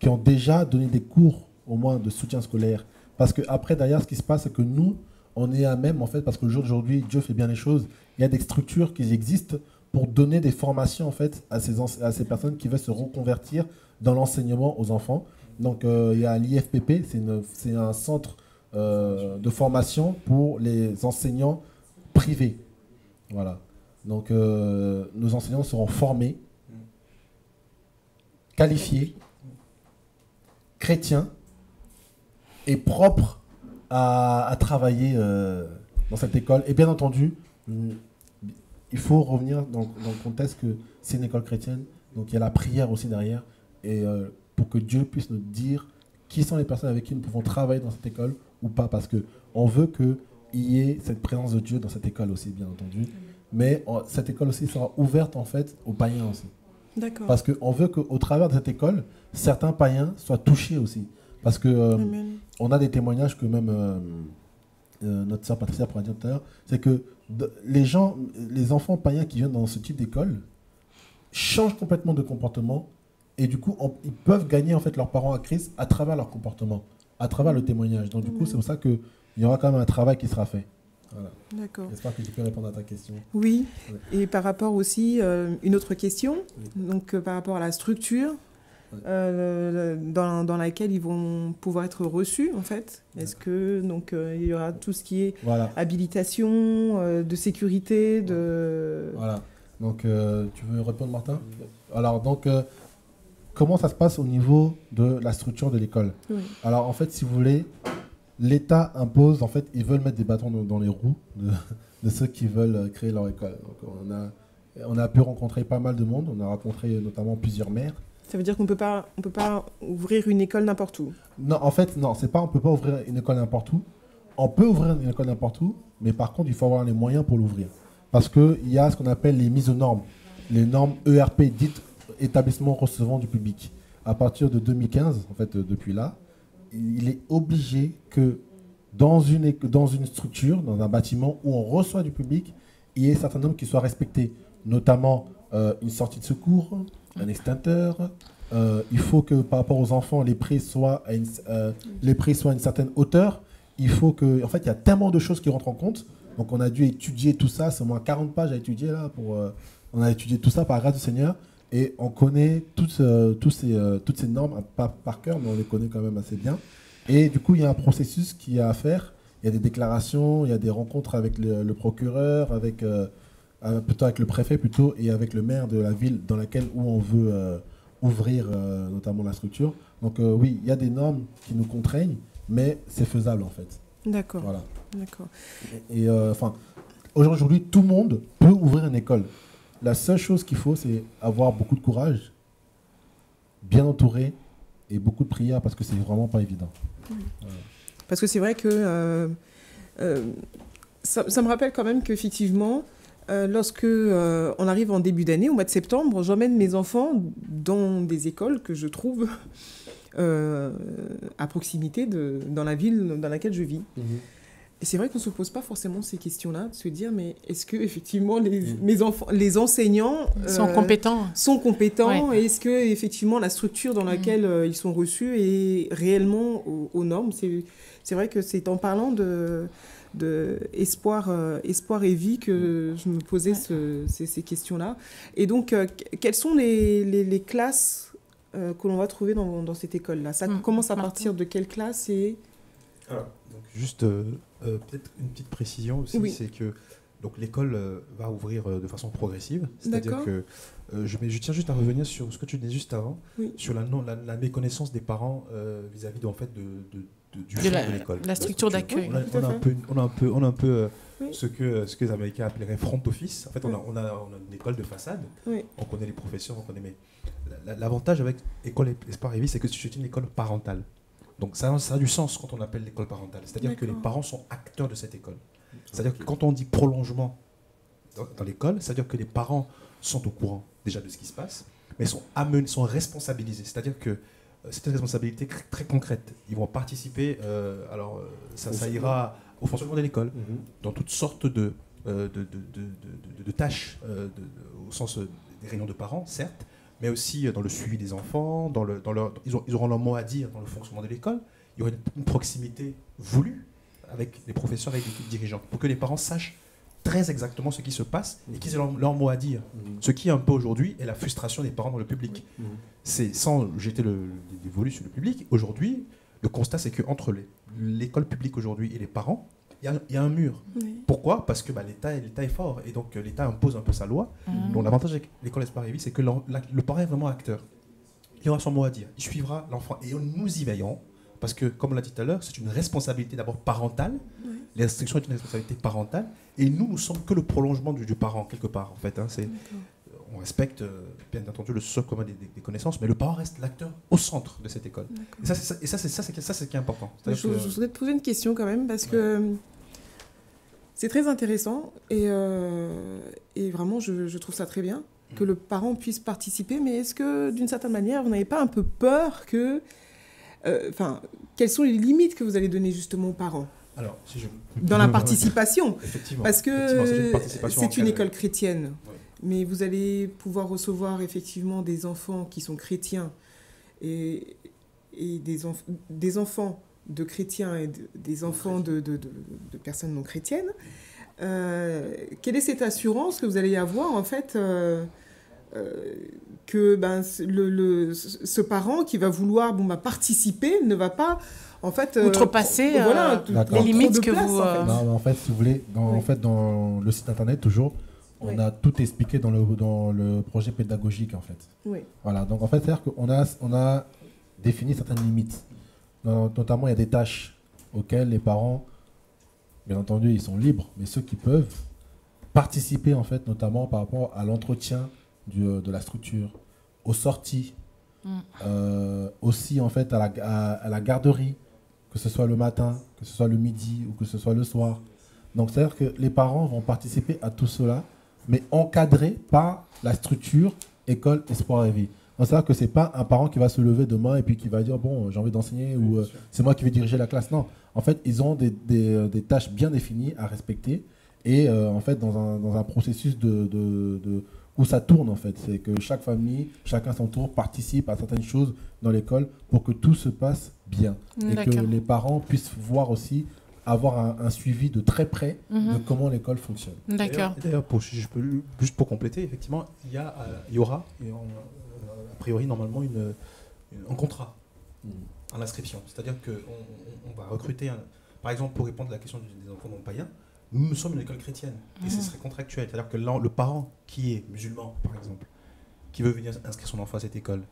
qui ont déjà donné des cours au moins de soutien scolaire. Parce qu'après, derrière, ce qui se passe, c'est que nous, on est à même, en fait, parce qu'au jour d'aujourd'hui, Dieu fait bien les choses, il y a des structures qui existent pour donner des formations, en fait, à ces, à ces personnes qui veulent se reconvertir dans l'enseignement aux enfants. Donc, euh, il y a l'I F P P, c'est un centre euh, de formation pour les enseignants privés. Voilà. Donc, euh, nos enseignants seront formés, qualifiés, chrétiens, est propre à, à travailler euh, dans cette école. Et bien entendu, il faut revenir dans, dans le contexte que c'est une école chrétienne, donc il y a la prière aussi derrière, et euh, pour que Dieu puisse nous dire qui sont les personnes avec qui nous pouvons travailler dans cette école ou pas, parce qu'on veut qu'il y ait cette présence de Dieu dans cette école aussi, bien entendu. Mais on, cette école aussi sera ouverte en fait aux païens aussi. D'accord. Parce qu'on veut qu'au travers de cette école, certains païens soient touchés aussi. Parce qu'on euh, a des témoignages que même euh, euh, notre sœur Patricia pourra dire tout à l'heure, c'est que de, les gens, les enfants païens qui viennent dans ce type d'école changent complètement de comportement et du coup, on, ils peuvent gagner en fait leurs parents à Christ à travers leur comportement, à travers le témoignage. Donc du Amen. coup, c'est pour ça qu'il y aura quand même un travail qui sera fait. Voilà. D'accord. J'espère que tu peux répondre à ta question. Oui, ouais. Et par rapport aussi, euh, une autre question, oui. donc euh, par rapport à la structure ouais. euh, dans, dans laquelle ils vont pouvoir être reçus, en fait. Est-ce que, donc, euh, il y aura tout ce qui est voilà. habilitation, euh, de sécurité, de... Voilà. Donc, euh, tu veux répondre, Martin ? Alors, donc, euh, comment ça se passe au niveau de la structure de l'école ? Oui. Alors, en fait, si vous voulez... L'État impose, en fait, ils veulent mettre des bâtons dans les roues de, de ceux qui veulent créer leur école. Donc on, a, on a pu rencontrer pas mal de monde, on a rencontré notamment plusieurs maires. Ça veut dire qu'on ne peut pas ouvrir une école n'importe où? Non, en fait, non, c'est pas on ne peut pas ouvrir une école n'importe où. On peut ouvrir une école n'importe où, mais par contre, il faut avoir les moyens pour l'ouvrir. Parce qu'il y a ce qu'on appelle les mises aux normes, les normes E R P, dites établissements recevant du public. À partir de deux mille quinze, en fait, depuis là, il est obligé que dans une, dans une structure, dans un bâtiment où on reçoit du public, il y ait un certain nombre qui soient respectés, notamment euh, une sortie de secours, un extincteur. Euh, il faut que par rapport aux enfants, les prix soient à une, euh, les prix soient à une certaine hauteur. Il faut que, en fait, il y a tellement de choses qui rentrent en compte. Donc on a dû étudier tout ça, c'est au moins quarante pages à étudier là. Pour, euh, on a étudié tout ça par la grâce du Seigneur. Et on connaît toutes, euh, toutes, ces, euh, toutes ces normes, pas par cœur, mais on les connaît quand même assez bien. Et du coup, il y a un processus qu'il y a à faire. Il y a des déclarations, il y a des rencontres avec le, le procureur, avec, euh, plutôt avec le préfet plutôt, et avec le maire de la ville dans laquelle où on veut euh, ouvrir euh, notamment la structure. Donc euh, oui, il y a des normes qui nous contraignent, mais c'est faisable en fait. D'accord. Voilà. D'accord. Et, et euh, enfin, aujourd'hui, tout le monde peut ouvrir une école. La seule chose qu'il faut, c'est avoir beaucoup de courage, bien entouré et beaucoup de prières, parce que c'est vraiment pas évident. Oui. Voilà. Parce que c'est vrai que euh, euh, ça, ça me rappelle quand même qu'effectivement, euh, lorsque euh, on arrive en début d'année, au mois de septembre, j'emmène mes enfants dans des écoles que je trouve euh, à proximité de, dans la ville dans laquelle je vis. Mmh. Et c'est vrai qu'on ne se pose pas forcément ces questions-là, de se dire, mais est-ce que effectivement les, mmh. mes enfants, les enseignants euh, sont compétents, sont compétents ouais. Est-ce que effectivement la structure dans laquelle mmh. euh, ils sont reçus est réellement aux, aux normes? C'est vrai que c'est en parlant de, de espoir, euh, espoir et vie que je me posais ouais. ce, ces, ces questions-là. Et donc, euh, quelles sont les, les, les classes euh, que l'on va trouver dans, dans cette école-là? Ça mmh. commence à partir de quelle classe et... Alors, donc juste euh, euh, peut-être une petite précision aussi, oui. c'est que l'école euh, va ouvrir euh, de façon progressive, c'est-à-dire que euh, je, je tiens juste à revenir sur ce que tu disais juste avant, oui. sur la, non, la, la méconnaissance des parents vis-à-vis euh, -vis en fait, de, de, de, du fond de l'école. La structure d'accueil. On, on, on, on a un peu euh, oui. ce, que, ce que les Américains appelleraient front office. En fait, oui. on, a, on, a, on a une école de façade, oui. on connaît les professeurs, on connaît... Mais l'avantage avec École Espoir et Vie, c'est que c'est une école parentale. Donc ça, ça a du sens quand on appelle l'école parentale. C'est-à-dire que les parents sont acteurs de cette école. C'est-à-dire que quand on dit prolongement dans, dans l'école, c'est-à-dire que les parents sont au courant déjà de ce qui se passe, mais sont, amenés, sont responsabilisés. C'est-à-dire que euh, c'est une responsabilité très, très concrète. Ils vont participer, euh, alors ça, ça ira au fonctionnement de l'école, mm-hmm. dans toutes sortes de, euh, de, de, de, de, de, de tâches, euh, de, de, au sens des réunions de parents, certes, mais aussi dans le suivi des enfants, dans le, dans leur, ils, ont, ils auront leur mot à dire dans le fonctionnement de l'école. Il y aura une, une proximité voulue avec les professeurs et les dirigeants, pour que les parents sachent très exactement ce qui se passe et qu'ils aient leur, leur mot à dire. Mm-hmm. Ce qui, un peu aujourd'hui, est la frustration des parents dans le public. Mm-hmm. C'est sans jeter le, le volet sur le public. Aujourd'hui, le constat, c'est qu'entre l'école publique aujourd'hui et les parents, il y, y a un mur. Oui. Pourquoi? Parce que bah, l'État est fort et donc l'État impose un peu sa loi. Mmh. Donc l'avantage avec l'école Espoir et Vie, c'est que la, la, le parent est vraiment acteur. Il aura son mot à dire. Il suivra l'enfant et nous y veillons parce que, comme on l'a dit tout à l'heure, c'est une responsabilité d'abord parentale, oui. L'instruction est une responsabilité parentale et nous, nous sommes que le prolongement du, du parent, quelque part, en fait. Hein, c'est, on respecte, bien entendu, le socle commun des, des, des connaissances, mais le parent reste l'acteur au centre de cette école. Et ça, c'est ça, ça, ça, ça, ça, ça qui est important. C'est-à-dire je, que... je voudrais te poser une question quand même, parce ouais. que c'est très intéressant et, euh, et vraiment, je, je trouve ça très bien que le parent puisse participer, mais est-ce que, d'une certaine manière, vous n'avez pas un peu peur que... Enfin, euh, quelles sont les limites que vous allez donner justement aux parents? Alors, si je... Dans la participation, effectivement, parce que c'est une, une école chrétienne, ouais. mais vous allez pouvoir recevoir effectivement des enfants qui sont chrétiens et, et des, enf des enfants de chrétiens et de, des enfants de, de, de, de personnes non chrétiennes. Euh, quelle est cette assurance que vous allez avoir en fait euh, euh, que ben, le, le, ce parent qui va vouloir bon, bah, participer ne va pas... En fait, outrepasser euh, euh, voilà, les limites que place, vous... Euh... Non, mais en fait, si vous voulez, dans, oui. en fait, dans le site internet, toujours, on oui. a tout expliqué dans le, dans le projet pédagogique, en fait. Oui. Voilà, donc en fait, c'est-à-dire qu'on a, on a défini certaines limites. Notamment, il y a des tâches auxquelles les parents, bien entendu, ils sont libres, mais ceux qui peuvent participer, en fait, notamment par rapport à l'entretien de la structure, aux sorties, mm. euh, aussi, en fait, à la, à, à la garderie, que ce soit le matin, que ce soit le midi ou que ce soit le soir. Donc, c'est-à-dire que les parents vont participer à tout cela, mais encadrés par la structure École Espoir et Vie. Donc, c'est-à-dire que ce n'est pas un parent qui va se lever demain et puis qui va dire « bon, j'ai envie d'enseigner » ou euh, « c'est moi qui vais diriger la classe ». Non, en fait, ils ont des, des, des tâches bien définies à respecter et euh, en fait, dans un, dans un processus de, de, de, où ça tourne, en fait. C'est que chaque famille, chacun son tour, participe à certaines choses dans l'école pour que tout se passe bien et que les parents puissent voir aussi, avoir un, un suivi de très près mm-hmm. de comment l'école fonctionne. D'accord. D'ailleurs, juste pour compléter, effectivement, il y, a, euh, il y aura, et on, euh, a priori, normalement, une, une, un contrat en inscription. C'est-à-dire qu'on on va recruter, un, par exemple, pour répondre à la question des enfants non païens, nous, nous sommes une école chrétienne et mm-hmm. ce serait contractuel. C'est-à-dire que le parent qui est musulman, par exemple, qui veut venir inscrire son enfant à cette école,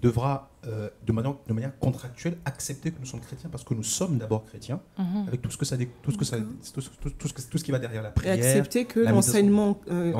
devra, euh, de, manière, de manière contractuelle, accepter que nous sommes chrétiens, parce que nous sommes d'abord chrétiens, mm-hmm. avec tout ce que ça, tout ce que ça, tout, tout, tout, tout ce qui va derrière la prière. Et accepter que l'enseignement, euh,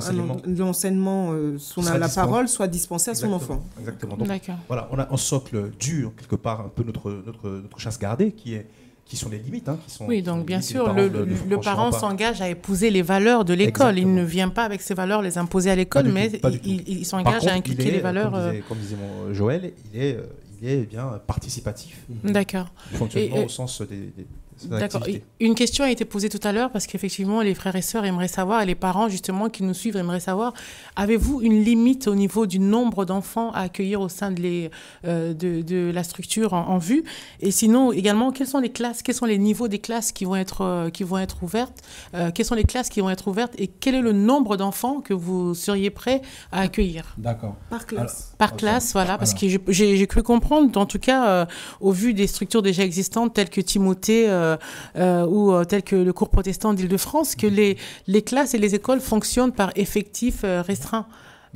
l'enseignement, euh, la, la parole soit dispensée à son enfant. Exactement. Donc, voilà, on a un socle dur quelque part, un peu notre notre, notre chasse gardée, qui est qui sont les limites. Hein, qui sont, oui, donc bien sûr, le, le, le parent s'engage à épouser les valeurs de l'école. Il ne vient pas avec ses valeurs les imposer à l'école, mais tout, il, il, il s'engage à inculquer il est, les valeurs... Comme disait, comme disait mon Joël, il est, il est bien participatif. D'accord. Fonctionnement et, au sens des... des D'accord. Une question a été posée tout à l'heure parce qu'effectivement, les frères et sœurs aimeraient savoir, et les parents justement qui nous suivent aimeraient savoir, avez-vous une limite au niveau du nombre d'enfants à accueillir au sein de, les, euh, de, de la structure en, en vue? Et sinon, également, quelles sont les classes, quels sont les niveaux des classes qui vont être, euh, qui vont être ouvertes euh, Quelles sont les classes qui vont être ouvertes et quel est le nombre d'enfants que vous seriez prêts à accueillir? D'accord. Par classe. Alors, Par classe, voilà, alors. Parce que j'ai cru comprendre, en tout cas, euh, au vu des structures déjà existantes telles que Timothée... Euh, Euh, ou euh, tel que le Cours Protestant d'Île-de-France, que les, les classes et les écoles fonctionnent par effectif euh, restreint.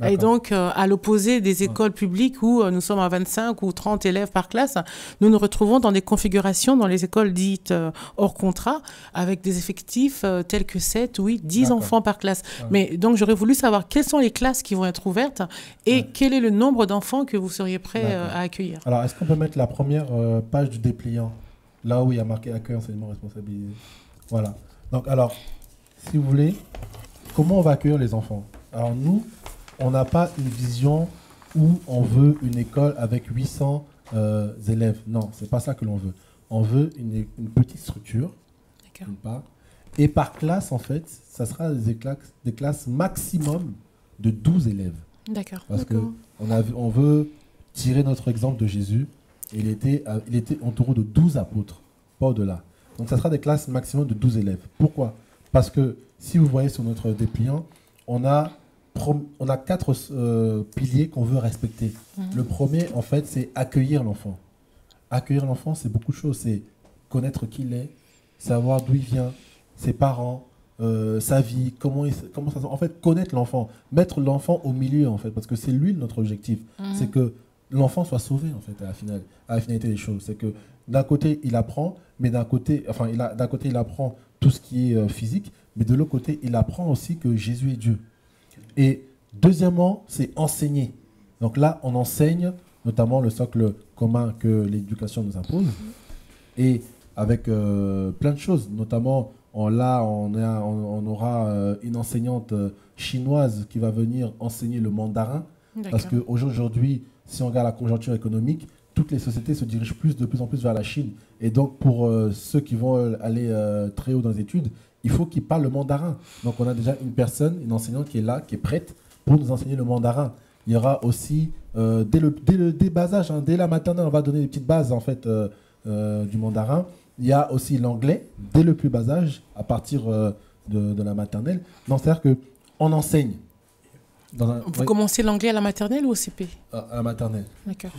Et donc, euh, à l'opposé des écoles publiques où euh, nous sommes à vingt-cinq ou trente élèves par classe, nous nous retrouvons dans des configurations dans les écoles dites euh, hors contrat, avec des effectifs euh, tels que sept, huit, dix enfants par classe. Mais donc, j'aurais voulu savoir quelles sont les classes qui vont être ouvertes et ouais. quel est le nombre d'enfants que vous seriez prêts euh, à accueillir. Alors, est-ce qu'on peut mettre la première euh, page du dépliant ? Là où il y a marqué accueil, enseignement, responsabilité. Voilà. Donc, alors, si vous voulez, comment on va accueillir les enfants? Alors, nous, on n'a pas une vision où on veut une école avec huit cents euh, élèves. Non, ce n'est pas ça que l'on veut. On veut une, une petite structure, d'une part. Et par classe, en fait, ça sera des classes, des classes maximum de douze élèves. D'accord. Parce qu'on on veut tirer notre exemple de Jésus. Il était, il était entouré de douze apôtres, pas au-delà. Donc, ça sera des classes maximum de douze élèves. Pourquoi? Parce que, si vous voyez sur notre dépliant, on a, on a quatre euh, piliers qu'on veut respecter. Mmh. Le premier, en fait, c'est accueillir l'enfant. Accueillir l'enfant, c'est beaucoup de choses. C'est connaître qui il est, savoir d'où il vient, ses parents, euh, sa vie, comment, il, comment ça se... En fait, connaître l'enfant, mettre l'enfant au milieu, en fait, parce que c'est lui notre objectif. Mmh. C'est que l'enfant soit sauvé, en fait, à la, finale, à la finalité des choses. C'est que d'un côté, il apprend, mais d'un côté, enfin, d'un côté, il apprend tout ce qui est physique, mais de l'autre côté, il apprend aussi que Jésus est Dieu. Et deuxièmement, c'est enseigner. Donc là, on enseigne notamment le socle commun que l'éducation nous impose, et avec euh, plein de choses, notamment... On, là, on, a, on, on aura euh, une enseignante euh, chinoise qui va venir enseigner le mandarin. Parce qu'aujourd'hui, si on regarde la conjoncture économique, toutes les sociétés se dirigent plus, de plus en plus vers la Chine. Et donc, pour euh, ceux qui vont euh, aller euh, très haut dans les études, il faut qu'ils parlent le mandarin. Donc, on a déjà une personne, une enseignante qui est là, qui est prête pour nous enseigner le mandarin. Il y aura aussi, euh, dès, le, dès le dès bas âge, hein, dès la maternelle, on va donner des petites bases en fait, euh, euh, du mandarin. Il y a aussi l'anglais, dès le plus bas âge, à partir euh, de, de la maternelle. Donc, c'est-à-dire qu'on enseigne. Dans un... Vous oui. commencez l'anglais à la maternelle ou au C P? À, à la maternelle. D'accord.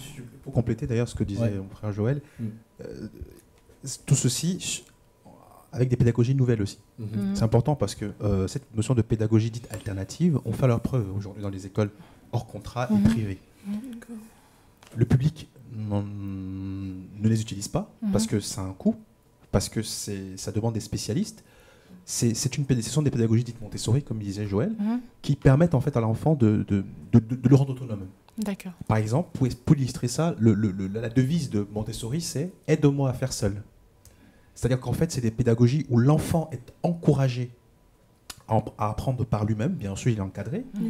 Pour compléter d'ailleurs ce que disait ouais. mon frère Joël, mm. euh, tout ceci avec des pédagogies nouvelles aussi. Mm -hmm. C'est important parce que euh, cette notion de pédagogie dite alternative, on fait leur preuve aujourd'hui dans les écoles hors contrat mm -hmm. et privées. Mm -hmm. Le public... Non, ne les utilise pas mmh. parce que ça a un coût, parce que ça demande des spécialistes. C'est une, ce sont des pédagogies dites Montessori, comme disait Joël, mmh. qui permettent en fait à l'enfant de, de, de, de, de le rendre autonome. Par exemple, pour, pour illustrer ça, le, le, le, la devise de Montessori, c'est « aide-moi à faire seul ». C'est-à-dire qu'en fait, c'est des pédagogies où l'enfant est encouragé à, à apprendre par lui-même. Bien sûr, il est encadré, mmh.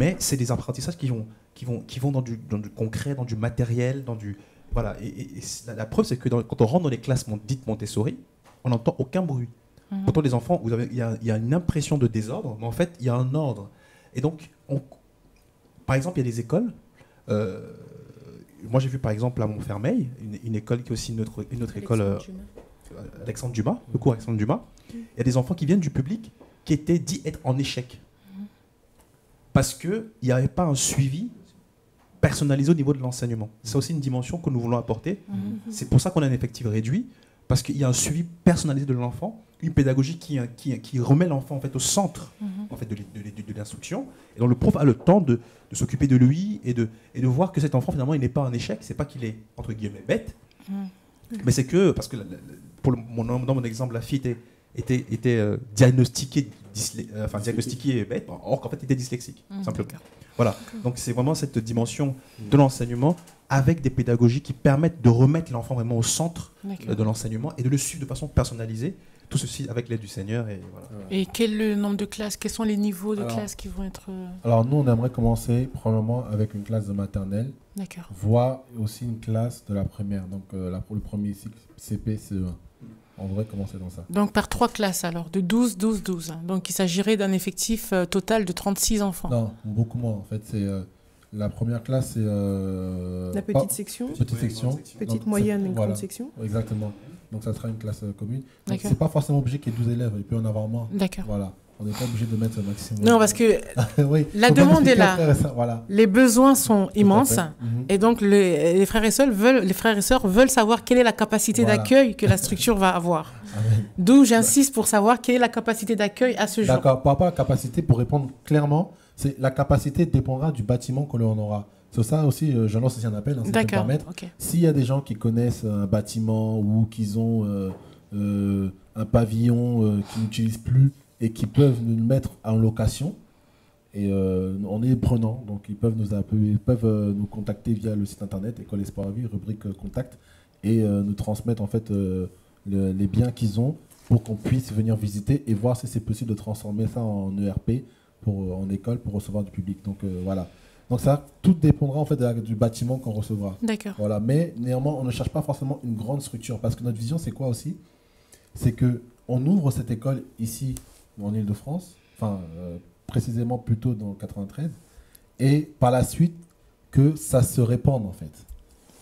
mais c'est des apprentissages qui vont... qui vont, qui vont dans, du, dans du concret, dans du matériel, dans du... Voilà. Et, et, et la, la preuve, c'est que dans, quand on rentre dans les classes dites Montessori, on n'entend aucun bruit. Mmh. Pourtant, les enfants, vous avez, il, y a, il y a une impression de désordre, mais en fait, il y a un ordre. Et donc, on, par exemple, il y a des écoles... Euh, moi, j'ai vu, par exemple, à Montfermeil, une, une école qui est aussi une autre, une autre école... Euh, Alexandre Dumas, le cours Alexandre Dumas. Mmh. Il y a des enfants qui viennent du public qui étaient dits être en échec. Mmh. Parce qu'il n'y avait pas un suivi personnalisé au niveau de l'enseignement. C'est aussi une dimension que nous voulons apporter. Mmh. C'est pour ça qu'on a un effectif réduit, parce qu'il y a un suivi personnalisé de l'enfant, une pédagogie qui, qui, qui remet l'enfant en fait, au centre mmh. en fait, de l'instruction, et dont le prof a le temps de, de s'occuper de lui et de, et de voir que cet enfant, finalement, il n'est pas un échec. C'est pas qu'il est, entre guillemets, bête, mmh. Mmh. mais c'est que, parce que pour le, mon, dans mon exemple, la fille était, était, était euh, diagnostiquée, dislé, euh, enfin, diagnostiquée et bête, or qu'en fait, elle était dyslexique, mmh. simplement. Voilà, donc c'est vraiment cette dimension de l'enseignement avec des pédagogies qui permettent de remettre l'enfant vraiment au centre de l'enseignement et de le suivre de façon personnalisée, tout ceci avec l'aide du Seigneur. Et, voilà. Et quel est le nombre de classes? Quels sont les niveaux de classes qui vont être... Alors nous, on aimerait commencer probablement avec une classe de maternelle, voire aussi une classe de la primaire, donc euh, là, pour le premier cycle C P C E un. On devrait commencer dans ça. Donc par trois classes alors, de douze, douze, douze. Hein. Donc il s'agirait d'un effectif euh, total de trente-six enfants. Non, beaucoup moins en fait. C'est euh, la première classe, c'est... Euh, la petite pas, section. Petite, petite section. section. Petite, donc, moyenne, une voilà, grande section. Exactement. Donc ça sera une classe euh, commune. Donc c'est pas forcément obligé qu'il y ait douze élèves, il peut en avoir moins. D'accord. Voilà. On n'est pas obligé de mettre le maximum. Non, parce que oui, la demande est là. Ça, voilà. Les besoins sont immenses. Mm-hmm. Et donc, les, les frères et sœurs veulent, les frères et sœurs veulent savoir quelle est la capacité voilà. d'accueil que la structure va avoir. D'où j'insiste pour savoir quelle est la capacité d'accueil à ce jour. D'accord. Par rapport à la capacité, pour répondre clairement, la capacité dépendra du bâtiment que l'on aura. C'est ça aussi, euh, j'en lance aussi un appel. Hein, d'accord. Okay. S'il y a des gens qui connaissent un bâtiment ou qu'ils ont euh, euh, un pavillon euh, qu'ils n'utilisent plus, et qui peuvent nous mettre en location, et euh, on est prenant, donc ils peuvent nous appeler, ils peuvent euh, nous contacter via le site internet École Espoir et Vie, rubrique euh, contact, et euh, nous transmettre en fait euh, le, les biens qu'ils ont pour qu'on puisse venir visiter et voir si c'est possible de transformer ça en E R P pour en école pour recevoir du public. Donc euh, voilà. Donc ça, tout dépendra en fait de la, du bâtiment qu'on recevra. D'accord. Voilà. Mais néanmoins, on ne cherche pas forcément une grande structure parce que notre vision c'est quoi aussi, c'est que on ouvre cette école ici en Île-de-France, enfin euh, précisément plutôt dans le quatre-vingt-treize, et par la suite que ça se répande en fait,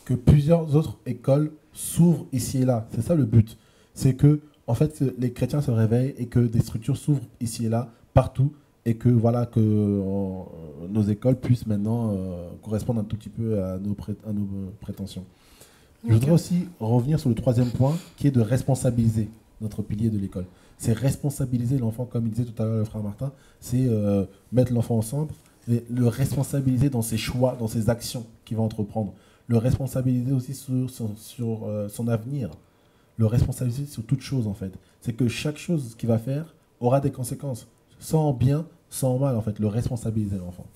que plusieurs autres écoles s'ouvrent ici et là. C'est ça le but, c'est que en fait les chrétiens se réveillent et que des structures s'ouvrent ici et là partout et que voilà que on, nos écoles puissent maintenant euh, correspondre un tout petit peu à nos, prét à nos prétentions. Okay. Je voudrais aussi revenir sur le troisième point qui est de responsabiliser notre pilier de l'école. C'est responsabiliser l'enfant, comme il disait tout à l'heure le frère Martin, c'est euh, mettre l'enfant au centre le responsabiliser dans ses choix, dans ses actions qu'il va entreprendre, le responsabiliser aussi sur, sur, sur euh, son avenir, le responsabiliser sur toute chose en fait. C'est que chaque chose qu'il va faire aura des conséquences, sans bien, sans mal en fait, le responsabiliser l'enfant.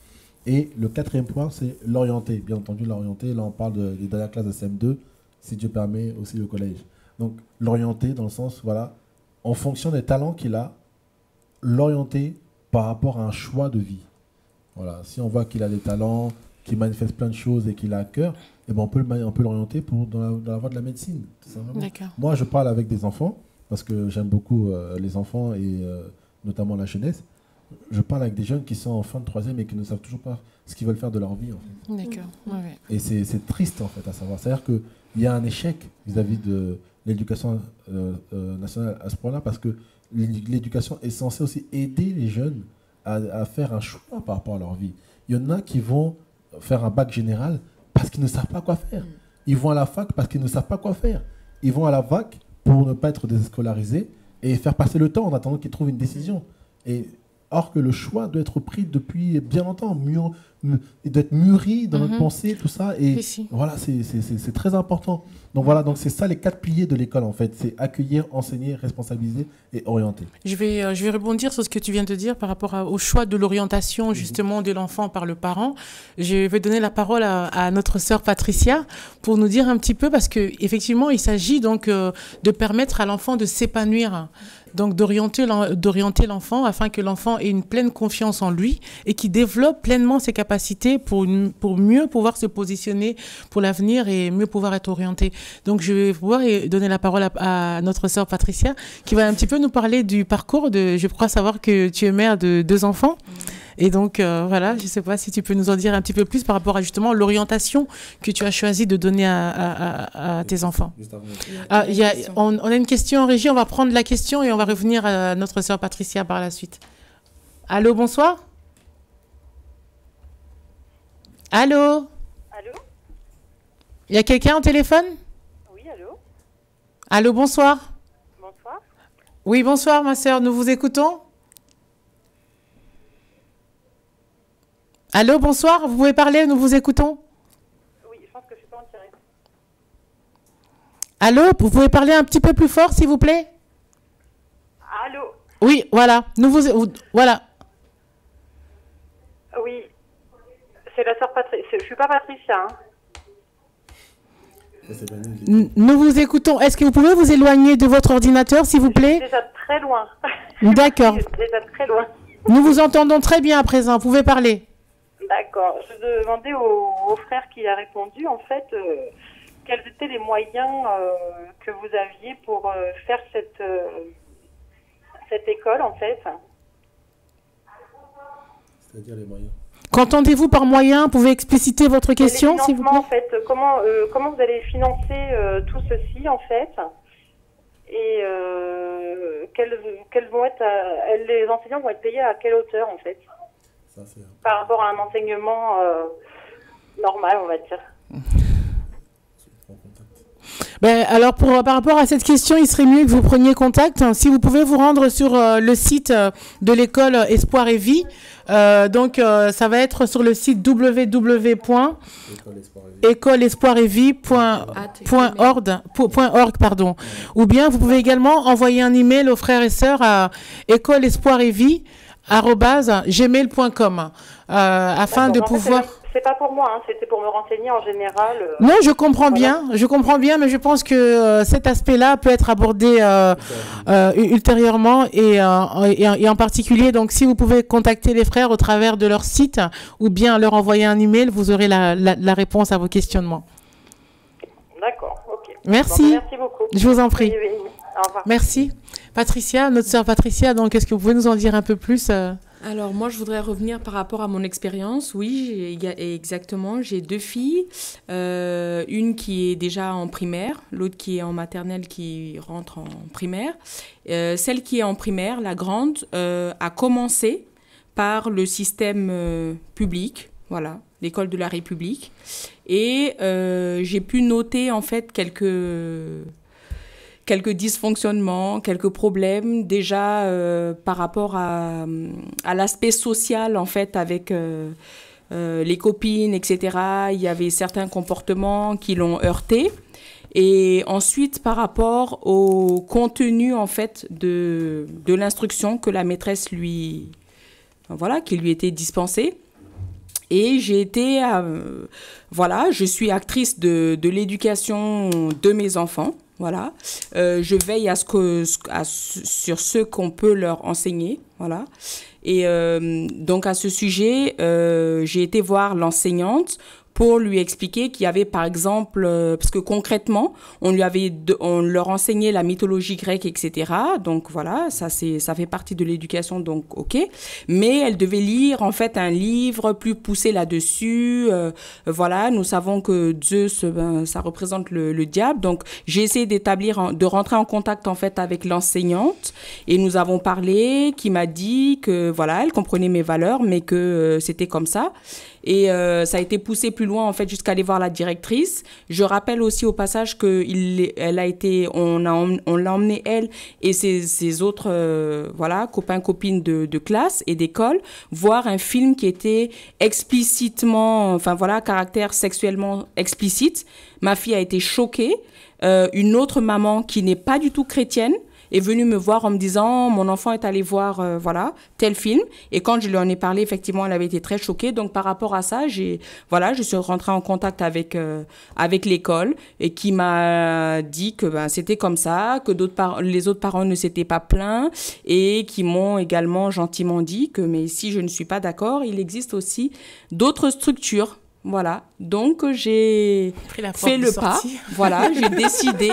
Et le quatrième point, c'est l'orienter. Bien entendu, l'orienter, là on parle de, de la classe de C M deux, si Dieu permet aussi le collège. Donc l'orienter dans le sens, voilà, en fonction des talents qu'il a, l'orienter par rapport à un choix de vie. Voilà, si on voit qu'il a des talents, qu'il manifeste plein de choses et qu'il a à cœur, eh ben on peut, on peut l'orienter pour dans la, dans la voie de la médecine. Moi, je parle avec des enfants, parce que j'aime beaucoup euh, les enfants et euh, notamment la jeunesse. Je parle avec des jeunes qui sont en fin de troisième et qui ne savent toujours pas ce qu'ils veulent faire de leur vie. En fait. D'accord. Ouais. Et c'est triste, en fait, à savoir. C'est-à-dire qu'il y a un échec vis-à-vis de l'éducation euh, euh, nationale à ce point-là, parce que l'éducation est censée aussi aider les jeunes à, à faire un choix par rapport à leur vie. Il y en a qui vont faire un bac général parce qu'ils ne savent pas quoi faire. Ils vont à la fac parce qu'ils ne savent pas quoi faire. Ils vont à la fac pour ne pas être déscolarisés et faire passer le temps en attendant qu'ils trouvent une décision. Et or que le choix doit être pris depuis bien longtemps, mûr, il doit être mûri dans mm-hmm. notre pensée, tout ça. Et si. Voilà, c'est très important. Donc voilà, donc c'est ça les quatre piliers de l'école en fait, c'est accueillir, enseigner, responsabiliser et orienter. Je vais, euh, je vais rebondir sur ce que tu viens de dire par rapport à, au choix de l'orientation justement mm-hmm. de l'enfant par le parent. Je vais donner la parole à, à notre sœur Patricia pour nous dire un petit peu, parce qu'effectivement il s'agit donc euh, de permettre à l'enfant de s'épanouir. Donc d'orienter l'enfant afin que l'enfant ait une pleine confiance en lui et qu'il développe pleinement ses capacités pour, une, pour mieux pouvoir se positionner pour l'avenir et mieux pouvoir être orienté. Donc je vais pouvoir donner la parole à, à notre sœur Patricia qui va un petit peu nous parler du parcours de, je crois savoir que tu es mère de deux enfants. Et donc euh, voilà, je ne sais pas si tu peux nous en dire un petit peu plus par rapport à justement l'orientation que tu as choisi de donner à, à, à tes enfants. Ah, il y a, on, on a une question en régie, on va prendre la question et on va revenir à notre sœur Patricia par la suite. Allô, bonsoir. Allô. Allô. Il y a quelqu'un au téléphone? Oui, allô. Allô, bonsoir. Bonsoir. Oui, bonsoir ma sœur, nous vous écoutons. Allô, bonsoir, vous pouvez parler, nous vous écoutons. Oui, je pense que je ne suis pas en direct. Allô, vous pouvez parler un petit peu plus fort, s'il vous plaît. Allô. Oui, voilà, nous vous... Voilà. Oui, c'est la sœur Patricia, je ne suis pas Patricia. Hein. Nous vous écoutons. Est-ce que vous pouvez vous éloigner de votre ordinateur, s'il vous plaît? Je suis déjà très loin. D'accord. Je suis déjà très loin. Nous vous entendons très bien à présent, vous pouvez parler. D'accord. Je demandais au, au frère qui a répondu, en fait, euh, quels étaient les moyens euh, que vous aviez pour euh, faire cette, euh, cette école, en fait. C'est-à-dire les moyens. Qu'entendez-vous par moyens? Vous pouvez expliciter votre question, s'il vous plaît. En fait, comment, euh, comment vous allez financer euh, tout ceci, en fait? Et euh, quels, quels vont être, à, les enseignants vont être payés à quelle hauteur, en fait? Par rapport à un enseignement euh, normal, on va dire. Ben, alors, pour, par rapport à cette question, il serait mieux que vous preniez contact. Si vous pouvez vous rendre sur euh, le site de l'école Espoir et Vie, euh, donc euh, ça va être sur le site w w w point école espoir et vie point org. Ou bien, vous pouvez également envoyer un email aux frères et sœurs à École Espoir et Vie arobase gmail point com euh, afin de pouvoir... C'est pas pour moi, hein, c'était pour me renseigner en général. Euh... Non, je comprends voilà. bien, je comprends bien, mais je pense que euh, cet aspect-là peut être abordé euh, euh, ultérieurement et, euh, et, et en particulier, donc si vous pouvez contacter les frères au travers de leur site ou bien leur envoyer un email, vous aurez la, la, la réponse à vos questionnements. D'accord, ok. Merci. Bon, merci beaucoup. Je vous en prie. Oui, oui. Au revoir. Merci. Patricia, notre sœur Patricia, donc est-ce que vous pouvez nous en dire un peu plus? Alors moi je voudrais revenir par rapport à mon expérience, oui exactement, j'ai deux filles, euh, une qui est déjà en primaire, l'autre qui est en maternelle qui rentre en primaire. Euh, celle qui est en primaire, la grande, euh, a commencé par le système euh, public, voilà, l'école de la République, et euh, j'ai pu noter en fait quelques... quelques dysfonctionnements, quelques problèmes déjà euh, par rapport à, à l'aspect social en fait avec euh, euh, les copines, et cetera. Il y avait certains comportements qui l'ont heurté. Et ensuite, par rapport au contenu en fait de, de l'instruction que la maîtresse lui, voilà, qui lui était dispensée. Et j'ai été, euh, voilà, je suis actrice de, de l'éducation de mes enfants, voilà. Euh, je veille à ce que, à, sur ce qu'on peut leur enseigner, voilà. Et euh, donc à ce sujet, euh, j'ai été voir l'enseignante pour lui expliquer qu'il y avait par exemple, euh, parce que concrètement, on lui avait, de, on leur enseignait la mythologie grecque, et cetera. Donc voilà, ça c'est, ça fait partie de l'éducation, donc ok. Mais elle devait lire en fait un livre plus poussé là-dessus. Euh, voilà, nous savons que Zeus, ben, ça représente le, le diable. Donc j'ai essayé d'établir, de rentrer en contact en fait avec l'enseignante et nous avons parlé, qui m'a dit que voilà, elle comprenait mes valeurs, mais que euh, c'était comme ça. Et euh, ça a été poussé plus loin en fait jusqu'à aller voir la directrice. Je rappelle aussi au passage que il, elle a été, on a, on l'a emmenée elle et ses, ses autres euh, voilà copains copines de, de classe et d'école voir un film qui était explicitement, enfin voilà, caractère sexuellement explicite. Ma fille a été choquée. Euh, une autre maman qui n'est pas du tout chrétienne est venue me voir en me disant mon enfant est allé voir euh, voilà tel film, et quand je lui en ai parlé, effectivement elle avait été très choquée. Donc par rapport à ça, j'ai voilà je suis rentrée en contact avec euh, avec l'école, et qui m'a dit que ben c'était comme ça, que d'autres par les autres parents ne s'étaient pas plaints, et qui m'ont également gentiment dit que mais si je ne suis pas d'accord, il existe aussi d'autres structures. Voilà, donc j'ai fait le pas, voilà, j'ai décidé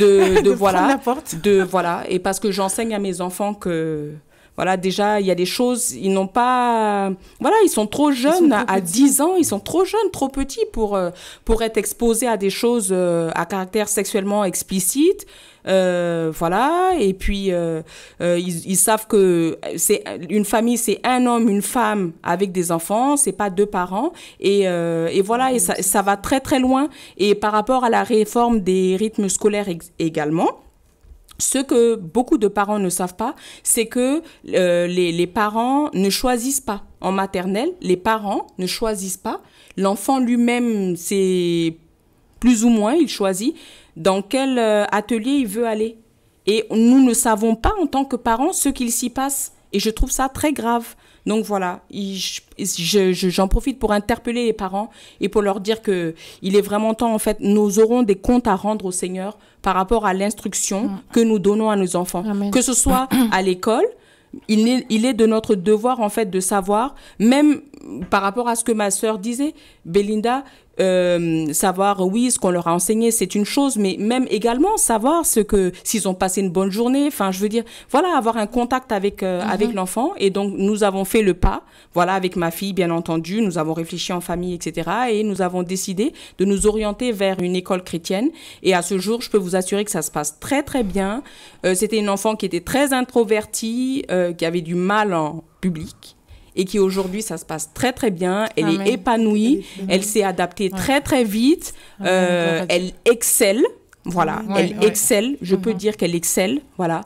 de, de, de voilà, la porte. de voilà, et parce que j'enseigne à mes enfants que voilà, déjà il y a des choses, ils n'ont pas, voilà, ils sont trop jeunes, sont trop à petits. dix ans, ils sont trop jeunes, trop petits pour pour être exposés à des choses à caractère sexuellement explicite. Euh, voilà, et puis euh, euh, ils, ils savent que c'est une famille, c'est un homme, une femme avec des enfants, c'est pas deux parents, et, euh, et voilà, et ça, ça va très très loin. Et par rapport à la réforme des rythmes scolaires également, ce que beaucoup de parents ne savent pas, c'est que euh, les, les parents ne choisissent pas. En maternelle, les parents ne choisissent pas. L'enfant lui-même, c'est plus ou moins, il choisit dans quel atelier il veut aller. Et nous ne savons pas, en tant que parents, ce qu'il s'y passe. Et je trouve ça très grave. Donc voilà, je, je, j'en profite pour interpeller les parents et pour leur dire que il est vraiment temps, en fait, nous aurons des comptes à rendre au Seigneur par rapport à l'instruction que nous donnons à nos enfants. Amen. Que ce soit à l'école, il est, il est de notre devoir, en fait, de savoir, même par rapport à ce que ma sœur disait, Belinda, Euh, savoir, oui, ce qu'on leur a enseigné, c'est une chose, mais même également savoir ce que, s'ils ont passé une bonne journée, enfin, je veux dire, voilà, avoir un contact avec, euh, mm-hmm. avec l'enfant. Et donc, nous avons fait le pas, voilà, avec ma fille, bien entendu, nous avons réfléchi en famille, et cetera. Et nous avons décidé de nous orienter vers une école chrétienne. Et à ce jour, je peux vous assurer que ça se passe très, très bien. Euh, c'était une enfant qui était très introvertie, euh, qui avait du mal en public. Et qui aujourd'hui, ça se passe très, très bien. Elle Amen. est épanouie, Amen. elle s'est adaptée ouais. très, très vite. Euh, elle excelle, voilà. Ouais, elle ouais. excelle, je mm-hmm. peux dire qu'elle excelle, voilà,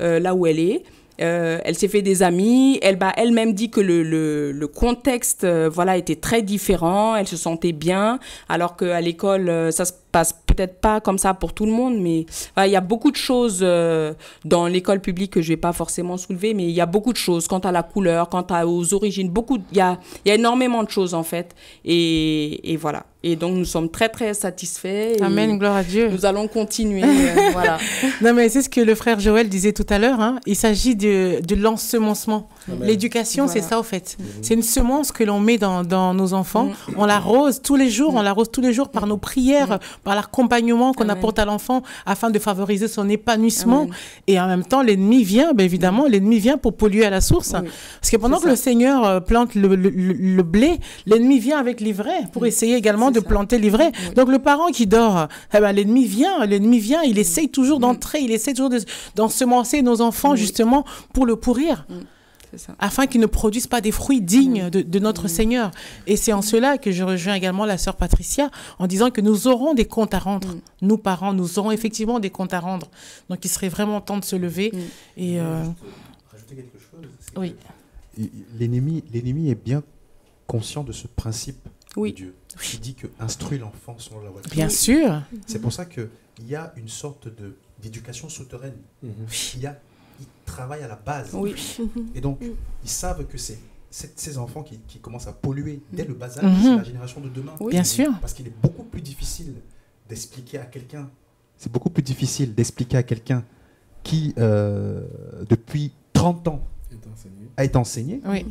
euh, là où elle est. Euh, elle s'est fait des amis. Elle bah, elle-même dit que le, le, le contexte euh, voilà, était très différent. Elle se sentait bien, alors qu'à l'école, euh, ça se passe peut-être pas comme ça pour tout le monde. Mais voilà, il y a beaucoup de choses euh, dans l'école publique que je vais pas forcément soulever, mais il y a beaucoup de choses quant à la couleur, quant à, aux origines. Beaucoup, il y a, y a énormément de choses, en fait. Et, et voilà. Et donc, nous sommes très, très satisfaits. Amen, gloire à Dieu. Nous allons continuer. euh, voilà. Non, mais c'est ce que le frère Joël disait tout à l'heure. Hein. Il s'agit de, de l'ensemencement. L'éducation, voilà. c'est ça, au fait. Mm-hmm. C'est une semence que l'on met dans, dans nos enfants. Mm-hmm. On l'arrose tous les jours. Mm-hmm. On l'arrose tous les jours par nos prières, mm-hmm. par l'accompagnement qu'on apporte à l'enfant afin de favoriser son épanouissement. Amen. Et en même temps, l'ennemi vient, bien évidemment, mm-hmm. l'ennemi vient pour polluer à la source. Oui. Parce que pendant que ça. le Seigneur plante le, le, le, le blé, l'ennemi vient avec l'ivraie pour mm-hmm. essayer également de ça. planter l'ivraie. Oui. Donc le parent qui dort, eh ben, l'ennemi vient, l'ennemi vient, il essaye toujours d'entrer, il essaye toujours d'ensemencer nos enfants, oui. justement, pour le pourrir. Oui. ça. Afin qu'ils ne produisent pas des fruits dignes de, de notre mmh. Seigneur. Et c'est en cela que je rejoins également la sœur Patricia, en disant que nous aurons des comptes à rendre. Mmh. Nous, parents, nous aurons effectivement des comptes à rendre. Donc, il serait vraiment temps de se lever. Mmh. Et, euh... rajouter quelque chose, oui. L'ennemi, l'ennemi est bien conscient de ce principe oui. de Dieu. Oui. Il dit que instruit l'enfant selon la voie de Dieu. Bien sûr. C'est pour ça qu'il y a une sorte de d'éducation souterraine. Mmh. Il y a Ils travaillent à la base. Oui. Et donc, mm. ils savent que c'est ces enfants qui, qui commencent à polluer dès le bas âge, mm-hmm. c'est la génération de demain. Oui. Bien sûr. Parce qu'il est beaucoup plus difficile d'expliquer à quelqu'un. C'est beaucoup plus difficile d'expliquer à quelqu'un qui, euh, depuis trente ans, a été enseigné, oui.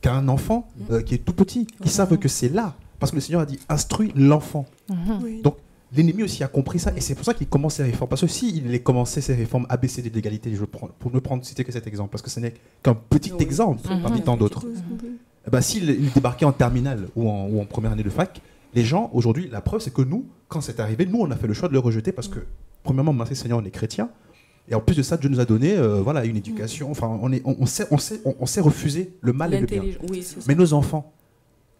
qu'à un enfant euh, qui est tout petit. Ils mm-hmm. savent que c'est là. Parce que le Seigneur a dit, instruis l'enfant. Mm-hmm. oui. Donc, l'ennemi aussi a compris ça, et c'est pour ça qu'il commence ses réformes. Parce que s'il si commençait ses réformes A B C D de l'égalité, je prends, pour ne prendre citer que cet exemple, parce que ce n'est qu'un petit oui. exemple mmh. parmi mmh. tant d'autres. Mmh. Bah, s'il débarquait en terminale ou en, ou en première année de fac, les gens, aujourd'hui, la preuve, c'est que nous, quand c'est arrivé, nous, on a fait le choix de le rejeter parce que, premièrement, merci Seigneur, on est chrétien, et en plus de ça, Dieu nous a donné euh, voilà, une éducation, enfin, on, est, on, on, sait, on, sait, on, on sait refuser le mal et le bien. Oui, mais nos enfants,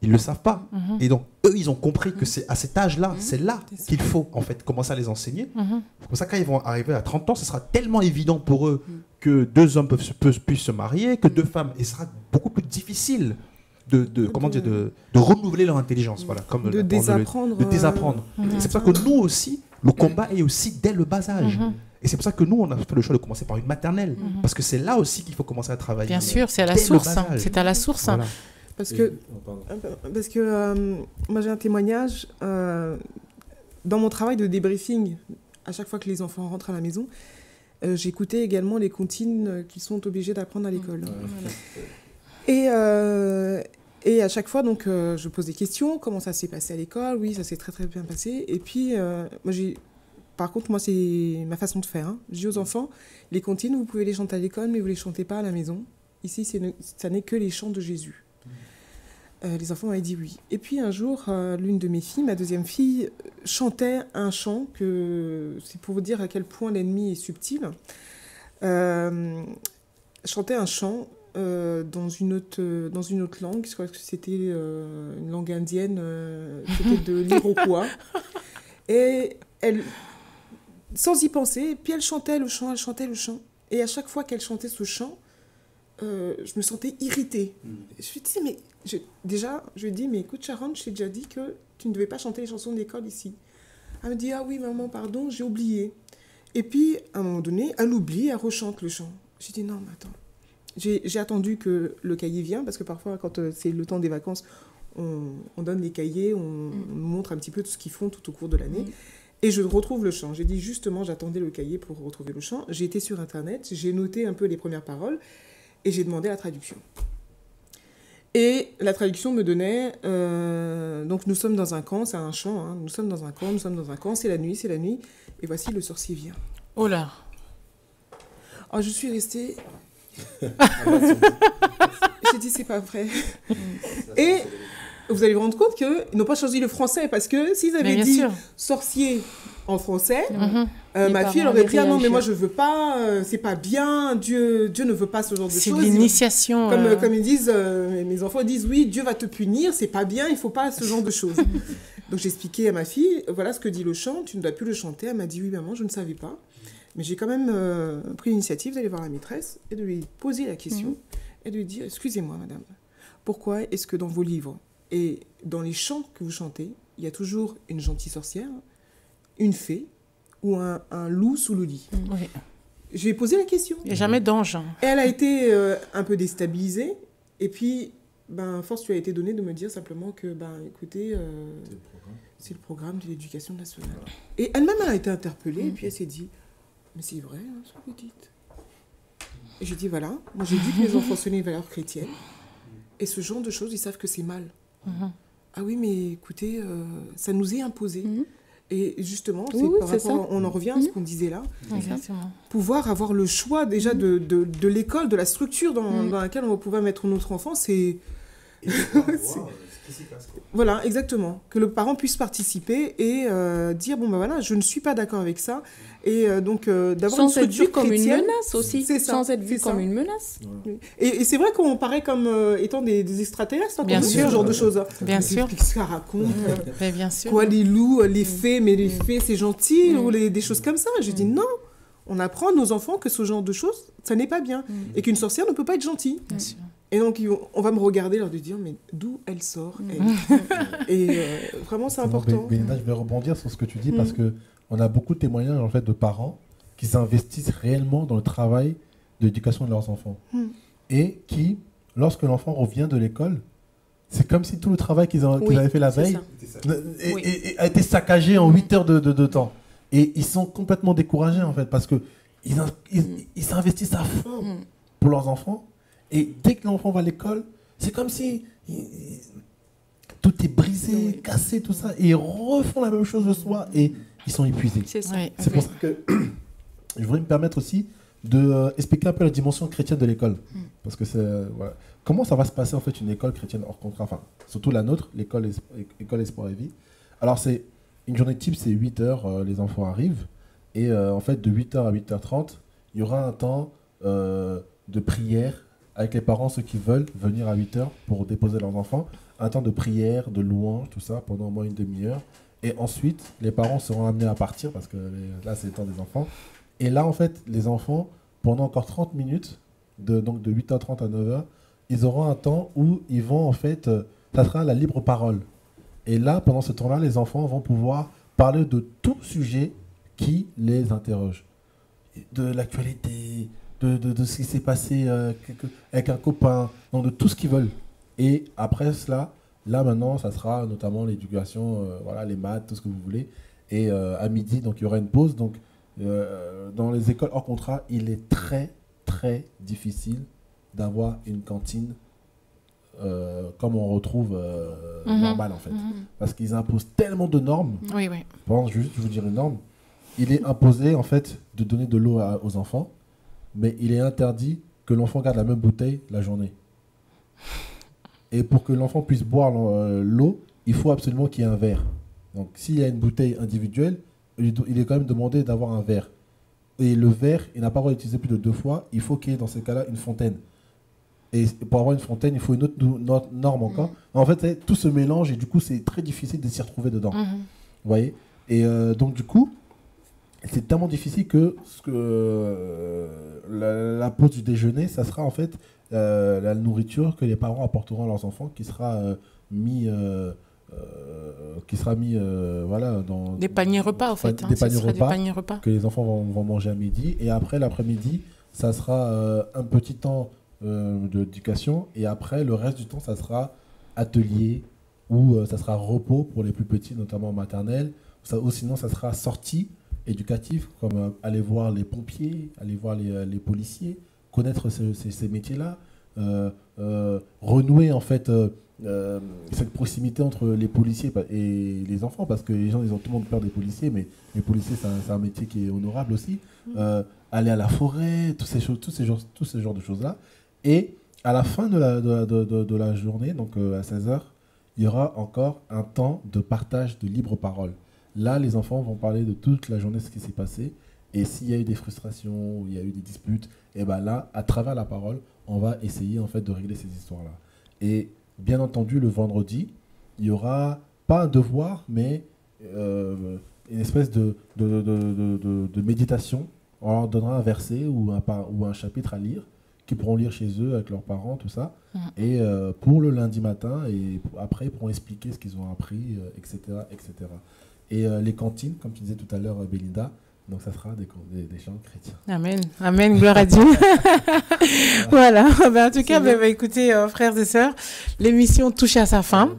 ils ne le savent pas. Mm-hmm. Et donc, eux, ils ont compris que c'est à cet âge-là, mm-hmm. c'est là qu'il faut, en fait, commencer à les enseigner. Mm-hmm. Comme ça, quand ils vont arriver à trente ans, ce sera tellement évident pour eux mm-hmm. que deux hommes peuvent, peuvent, puissent se marier, que mm-hmm. deux femmes, et ce sera beaucoup plus difficile de, de, comment de... dire, de, de renouveler leur intelligence. Mm-hmm. Voilà, comme de désapprendre. Le, de désapprendre. Euh... Mm-hmm. C'est pour ça que nous aussi, le combat est aussi dès le bas âge. Mm-hmm. Et c'est pour ça que nous, on a fait le choix de commencer par une maternelle. Mm-hmm. Parce que c'est là aussi qu'il faut commencer à travailler. Bien sûr, c'est à la source. Hein. C'est à la source. Voilà. Hein. Parce que, parce que euh, moi j'ai un témoignage, euh, dans mon travail de débriefing, à chaque fois que les enfants rentrent à la maison, euh, j'écoutais également les comptines qu'ils sont obligés d'apprendre à l'école. Ouais. Et, euh, et à chaque fois, donc, euh, je pose des questions, comment ça s'est passé à l'école, oui, ça s'est très très bien passé. Et puis, euh, moi, j'ai, par contre, moi c'est ma façon de faire. Hein. Je dis aux enfants, les comptines, vous pouvez les chanter à l'école, mais vous ne les chantez pas à la maison. Ici, c'est ne, ça n'est que les chants de Jésus. Euh, les enfants avaient dit oui. Et puis un jour, euh, l'une de mes filles, ma deuxième fille, chantait un chant que c'est pour vous dire à quel point l'ennemi est subtil. Euh, chantait un chant euh, dans une autre dans une autre langue. Je crois que c'était euh, une langue indienne. Euh, c'était de l'iroquois. Et elle, sans y penser, puis elle chantait le chant, elle chantait le chant. Et à chaque fois qu'elle chantait ce chant, euh, je me sentais irritée. Mm. Je me disais mais Je, déjà, je lui ai dit, mais écoute Sharon, je t'ai déjà dit que tu ne devais pas chanter les chansons de l'école ici. Elle me dit, ah oui, maman, pardon, j'ai oublié. Et puis, à un moment donné, elle oublie, elle rechante le chant. J'ai dit, non, mais attends. J'ai attendu que le cahier vienne, parce que parfois, quand euh, c'est le temps des vacances, on, on donne les cahiers, on, mmh. on montre un petit peu tout ce qu'ils font tout au cours de l'année. Mmh. Et je retrouve le chant. J'ai dit, justement, j'attendais le cahier pour retrouver le chant. J'ai été sur Internet, j'ai noté un peu les premières paroles, et j'ai demandé la traduction. Et la traduction me donnait, euh, donc nous sommes dans un camp, c'est un chant, hein, nous sommes dans un camp, nous sommes dans un camp, c'est la nuit, c'est la nuit, et voici le sorcier vient. Oh là. Alors je suis restée, j'ai dit c'est pas vrai. Et vous allez vous rendre compte qu'ils n'ont pas choisi le français, parce que s'ils avaient dit sûr. sorcier en français, mm-hmm. euh, ma fille aurait dit ah non mais moi je veux pas, euh, c'est pas bien, Dieu, Dieu ne veut pas ce genre de choses. C'est l'initiation. Comme, euh... comme ils disent, euh, mes enfants disent oui Dieu va te punir, c'est pas bien, il faut pas ce genre de choses. Donc j'expliquais à ma fille, voilà ce que dit le chant, tu ne dois plus le chanter. Elle m'a dit oui maman je ne savais pas, mais j'ai quand même euh, pris l'initiative d'aller voir la maîtresse et de lui poser la question mm-hmm. et de lui dire excusez-moi madame, pourquoi est-ce que dans vos livres et dans les chants que vous chantez, il y a toujours une gentille sorcière, une fée ou un, un loup sous le lit. Oui. Je lui ai posé la question. Il n'y a jamais d'ange. Elle a été euh, un peu déstabilisée. Et puis, ben, force lui a été donnée de me dire simplement que, ben, écoutez, euh, c'est le programme de l'éducation nationale. Voilà. Et elle-même a été interpellée. Mmh. Et puis elle s'est dit, mais c'est vrai, hein, ce que vous dites. Et j'ai dit, voilà, moi j'ai dit que mes enfants sont les valeurs chrétiennes. Et ce genre de choses, ils savent que c'est mal. Mmh. Ah oui, mais écoutez, euh, ça nous est imposé. Mmh. Et justement, oui, oui, par rapport, on en revient à ce qu'on disait là. Exactement. Pouvoir avoir le choix déjà de, de, de l'école, de la structure dans, mm. dans laquelle on va pouvoir mettre notre enfant, c'est Et wow, ce qui s'y passe, quoi. Voilà, exactement. Que le parent puisse participer et euh, dire, bon ben bah, voilà, je ne suis pas d'accord avec ça. Et euh, donc, euh, d'avoir une structure comme une menace aussi. Ça, sans être vu comme ça. Une menace. Voilà. Et, et c'est vrai qu'on paraît comme euh, étant des, des extraterrestres, hein, quand on fait ce genre de choses. Bien sûr. Qu'est-ce qu'elle raconte euh, bien sûr. Quoi, les loups, les fées, mais les mmh. fées, c'est gentil, mmh. ou les, des choses comme ça. J'ai mmh. dit non. On apprend à nos enfants que ce genre de choses, ça n'est pas bien. Mmh. Et qu'une sorcière ne peut pas être gentille. Bien sûr. Et donc, on va me regarder, leur dire, mais d'où elle sort elle. Et euh, vraiment, c'est important. Mais, mais là, je vais rebondir sur ce que tu dis, mm. parce qu'on a beaucoup de témoignages en fait, de parents qui s'investissent réellement dans le travail de l'éducation de leurs enfants. Mm. Et qui, lorsque l'enfant revient de l'école, c'est comme si tout le travail qu'ils oui, qu avaient fait la veille et, oui. et, et a été saccagé en huit heures de, de, de temps. Et ils sont complètement découragés, en fait, parce qu'ils ils, ils s'investissent à fond mm. pour leurs enfants. Et dès que l'enfant va à l'école, c'est comme si il, il, tout est brisé, cassé, tout ça. Et ils refont la même chose le soir et ils sont épuisés. C'est oui, oui. pour ça que je voudrais me permettre aussi d'expliquer de un peu la dimension chrétienne de l'école. Parce que c'est... Voilà. Comment ça va se passer en fait une école chrétienne hors contrat, enfin, surtout la nôtre, l'école École Espoir et Vie. Alors c'est une journée type, c'est huit heures, euh, les enfants arrivent. Et euh, en fait, de huit heures à huit heures trente, il y aura un temps euh, de prière, avec les parents, ceux qui veulent venir à huit heures pour déposer leurs enfants, un temps de prière, de louange, tout ça, pendant au moins une demi-heure. Et ensuite, les parents seront amenés à partir, parce que les, là, c'est le temps des enfants. Et là, en fait, les enfants, pendant encore trente minutes, de, donc de huit heures trente à neuf heures, ils auront un temps où ils vont, en fait, ça sera la libre parole. Et là, pendant ce temps-là, les enfants vont pouvoir parler de tout sujet qui les interroge. De l'actualité... De, de, de ce qui s'est passé euh, avec un copain, donc de tout ce qu'ils veulent. Et après cela, là maintenant, ça sera notamment l'éducation, euh, voilà, les maths, tout ce que vous voulez. Et euh, à midi, donc il y aura une pause. Donc, euh, dans les écoles hors contrat, il est très, très difficile d'avoir une cantine euh, comme on retrouve euh, mmh, normale, en fait. Mmh. Parce qu'ils imposent tellement de normes. Oui, oui. Bon, juste, je vous dire une norme. Il est imposé, en fait, de donner de l'eau aux enfants. Mais il est interdit que l'enfant garde la même bouteille la journée. Et pour que l'enfant puisse boire l'eau, il faut absolument qu'il y ait un verre. Donc s'il y a une bouteille individuelle, il est quand même demandé d'avoir un verre. Et le verre, il n'a pas le droit d'utiliser plus de deux fois. Il faut qu'il y ait dans ces cas-là une fontaine. Et pour avoir une fontaine, il faut une autre norme encore. En fait, tout se mélange et du coup, c'est très difficile de s'y retrouver dedans. Mmh. Vous voyez ? Et euh, donc du coup... C'est tellement difficile que, que euh, la, la pause du déjeuner, ça sera en fait euh, la nourriture que les parents apporteront à leurs enfants, qui sera euh, mis, euh, euh, qui sera mis euh, voilà, dans des paniers repas en fait, hein, des, paniers repas des paniers repas que les enfants vont, vont manger à midi. Et après l'après-midi, ça sera euh, un petit temps euh, d'éducation. Et après, le reste du temps, ça sera atelier ou euh, ça sera repos pour les plus petits, notamment maternelle. Ça, ou sinon, ça sera sortie éducatif, comme euh, aller voir les pompiers, aller voir les, les policiers, connaître ce, ces, ces métiers-là, euh, euh, renouer en fait euh, euh, cette proximité entre les policiers et les enfants, parce que les gens, ils ont tout le monde peur des policiers, mais les policiers, c'est un, un métier qui est honorable aussi. Euh, aller à la forêt, toutes ces choses, tous ces genres, tous ces genres de choses-là. Et à la fin de la, de, de, de, de la journée, donc euh, à seize heures, il y aura encore un temps de partage de libre parole. Là, les enfants vont parler de toute la journée ce qui s'est passé. Et s'il y a eu des frustrations, ou il y a eu des disputes, et ben là, à travers la parole, on va essayer en fait de régler ces histoires-là. Et bien entendu, le vendredi, il n'y aura pas un devoir, mais euh, une espèce de, de, de, de, de, de méditation. On leur donnera un verset ou un, ou un chapitre à lire, qu'ils pourront lire chez eux avec leurs parents, tout ça. Et euh, pour le lundi matin, et après, ils pourront expliquer ce qu'ils ont appris, euh, et cetera, et cetera. Et euh, les cantines, comme tu disais tout à l'heure, Belinda, donc ça sera des, des, des gens chrétiens. Amen, amen, gloire à Dieu. Voilà, voilà. Ben, en tout cas, ben, ben, écoutez, euh, frères et sœurs, l'émission touche à sa fin.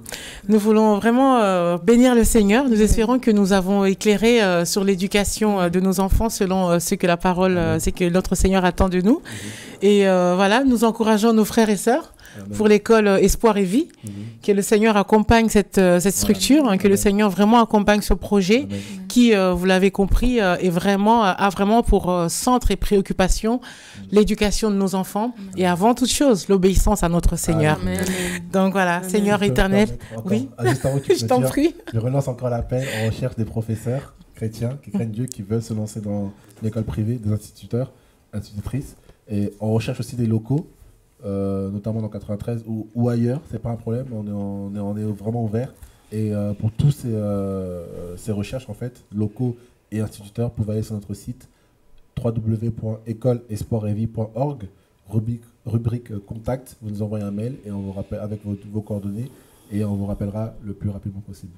Nous voulons vraiment euh, bénir le Seigneur. Nous espérons que nous avons éclairé euh, sur l'éducation euh, de nos enfants selon euh, ce que la parole, euh, ce que notre Seigneur attend de nous. Et euh, voilà, nous encourageons nos frères et sœurs Amen. Pour l'école Espoir et Vie, mmh. que le Seigneur accompagne cette, cette structure, hein, que Amen. Le Seigneur vraiment accompagne ce projet Amen. Qui, euh, vous l'avez compris, euh, est vraiment, a vraiment pour euh, centre et préoccupation l'éducation de nos enfants Amen. Et avant toute chose, l'obéissance à notre Seigneur. Amen. Donc voilà, Amen. Seigneur éternel, oui, je t'en prie. Je relance encore l'appel, on recherche des professeurs chrétiens qui craignent Dieu, qui veulent se lancer dans l'école privée, des instituteurs, institutrices. Et on recherche aussi des locaux, euh, notamment dans quatre-vingt-treize ou, ou ailleurs, c'est pas un problème, on est, on est, on est vraiment ouvert. Et euh, pour tous ces, euh, ces recherches, en fait, locaux et instituteurs, vous pouvez aller sur notre site w w w point école espoir et vie point org, rubrique, rubrique contact, vous nous envoyez un mail et on vous rappelle avec vos, vos coordonnées et on vous rappellera le plus rapidement possible.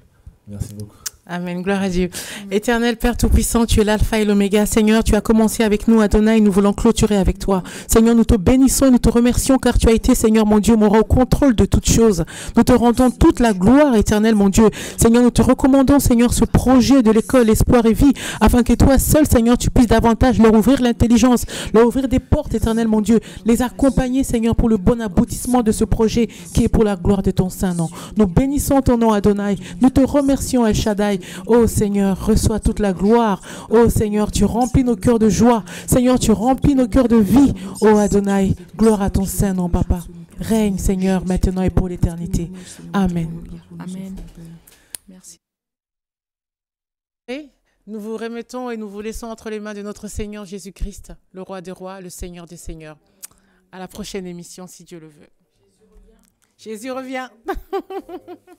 Merci beaucoup. Amen, gloire à Dieu. Amen. Éternel Père Tout-Puissant, tu es l'alpha et l'oméga. Seigneur, tu as commencé avec nous, Adonai, et nous voulons clôturer avec toi. Seigneur, nous te bénissons et nous te remercions, car tu as été, Seigneur mon Dieu, mon roi, au contrôle de toutes choses. Nous te rendons toute la gloire, éternel mon Dieu. Seigneur, nous te recommandons, Seigneur, ce projet de l'école Espoir et Vie, afin que toi seul, Seigneur, tu puisses davantage leur ouvrir l'intelligence, leur ouvrir des portes, éternel mon Dieu, les accompagner, Seigneur, pour le bon aboutissement de ce projet qui est pour la gloire de ton Saint-Nom. Nous bénissons ton nom, Adonai. Nous te remercions, El Shaddai. Oh Seigneur, reçois toute la gloire. Oh Seigneur, tu remplis nos cœurs de joie. Seigneur, tu remplis nos cœurs de vie. Oh Adonai, gloire à ton Saint-Nom, Papa. Règne, Seigneur, maintenant et pour l'éternité. Amen. Amen. Merci. Et nous vous remettons et nous vous laissons entre les mains de notre Seigneur Jésus-Christ, le Roi des rois, le Seigneur des seigneurs. À la prochaine émission, si Dieu le veut. Jésus revient. Jésus revient.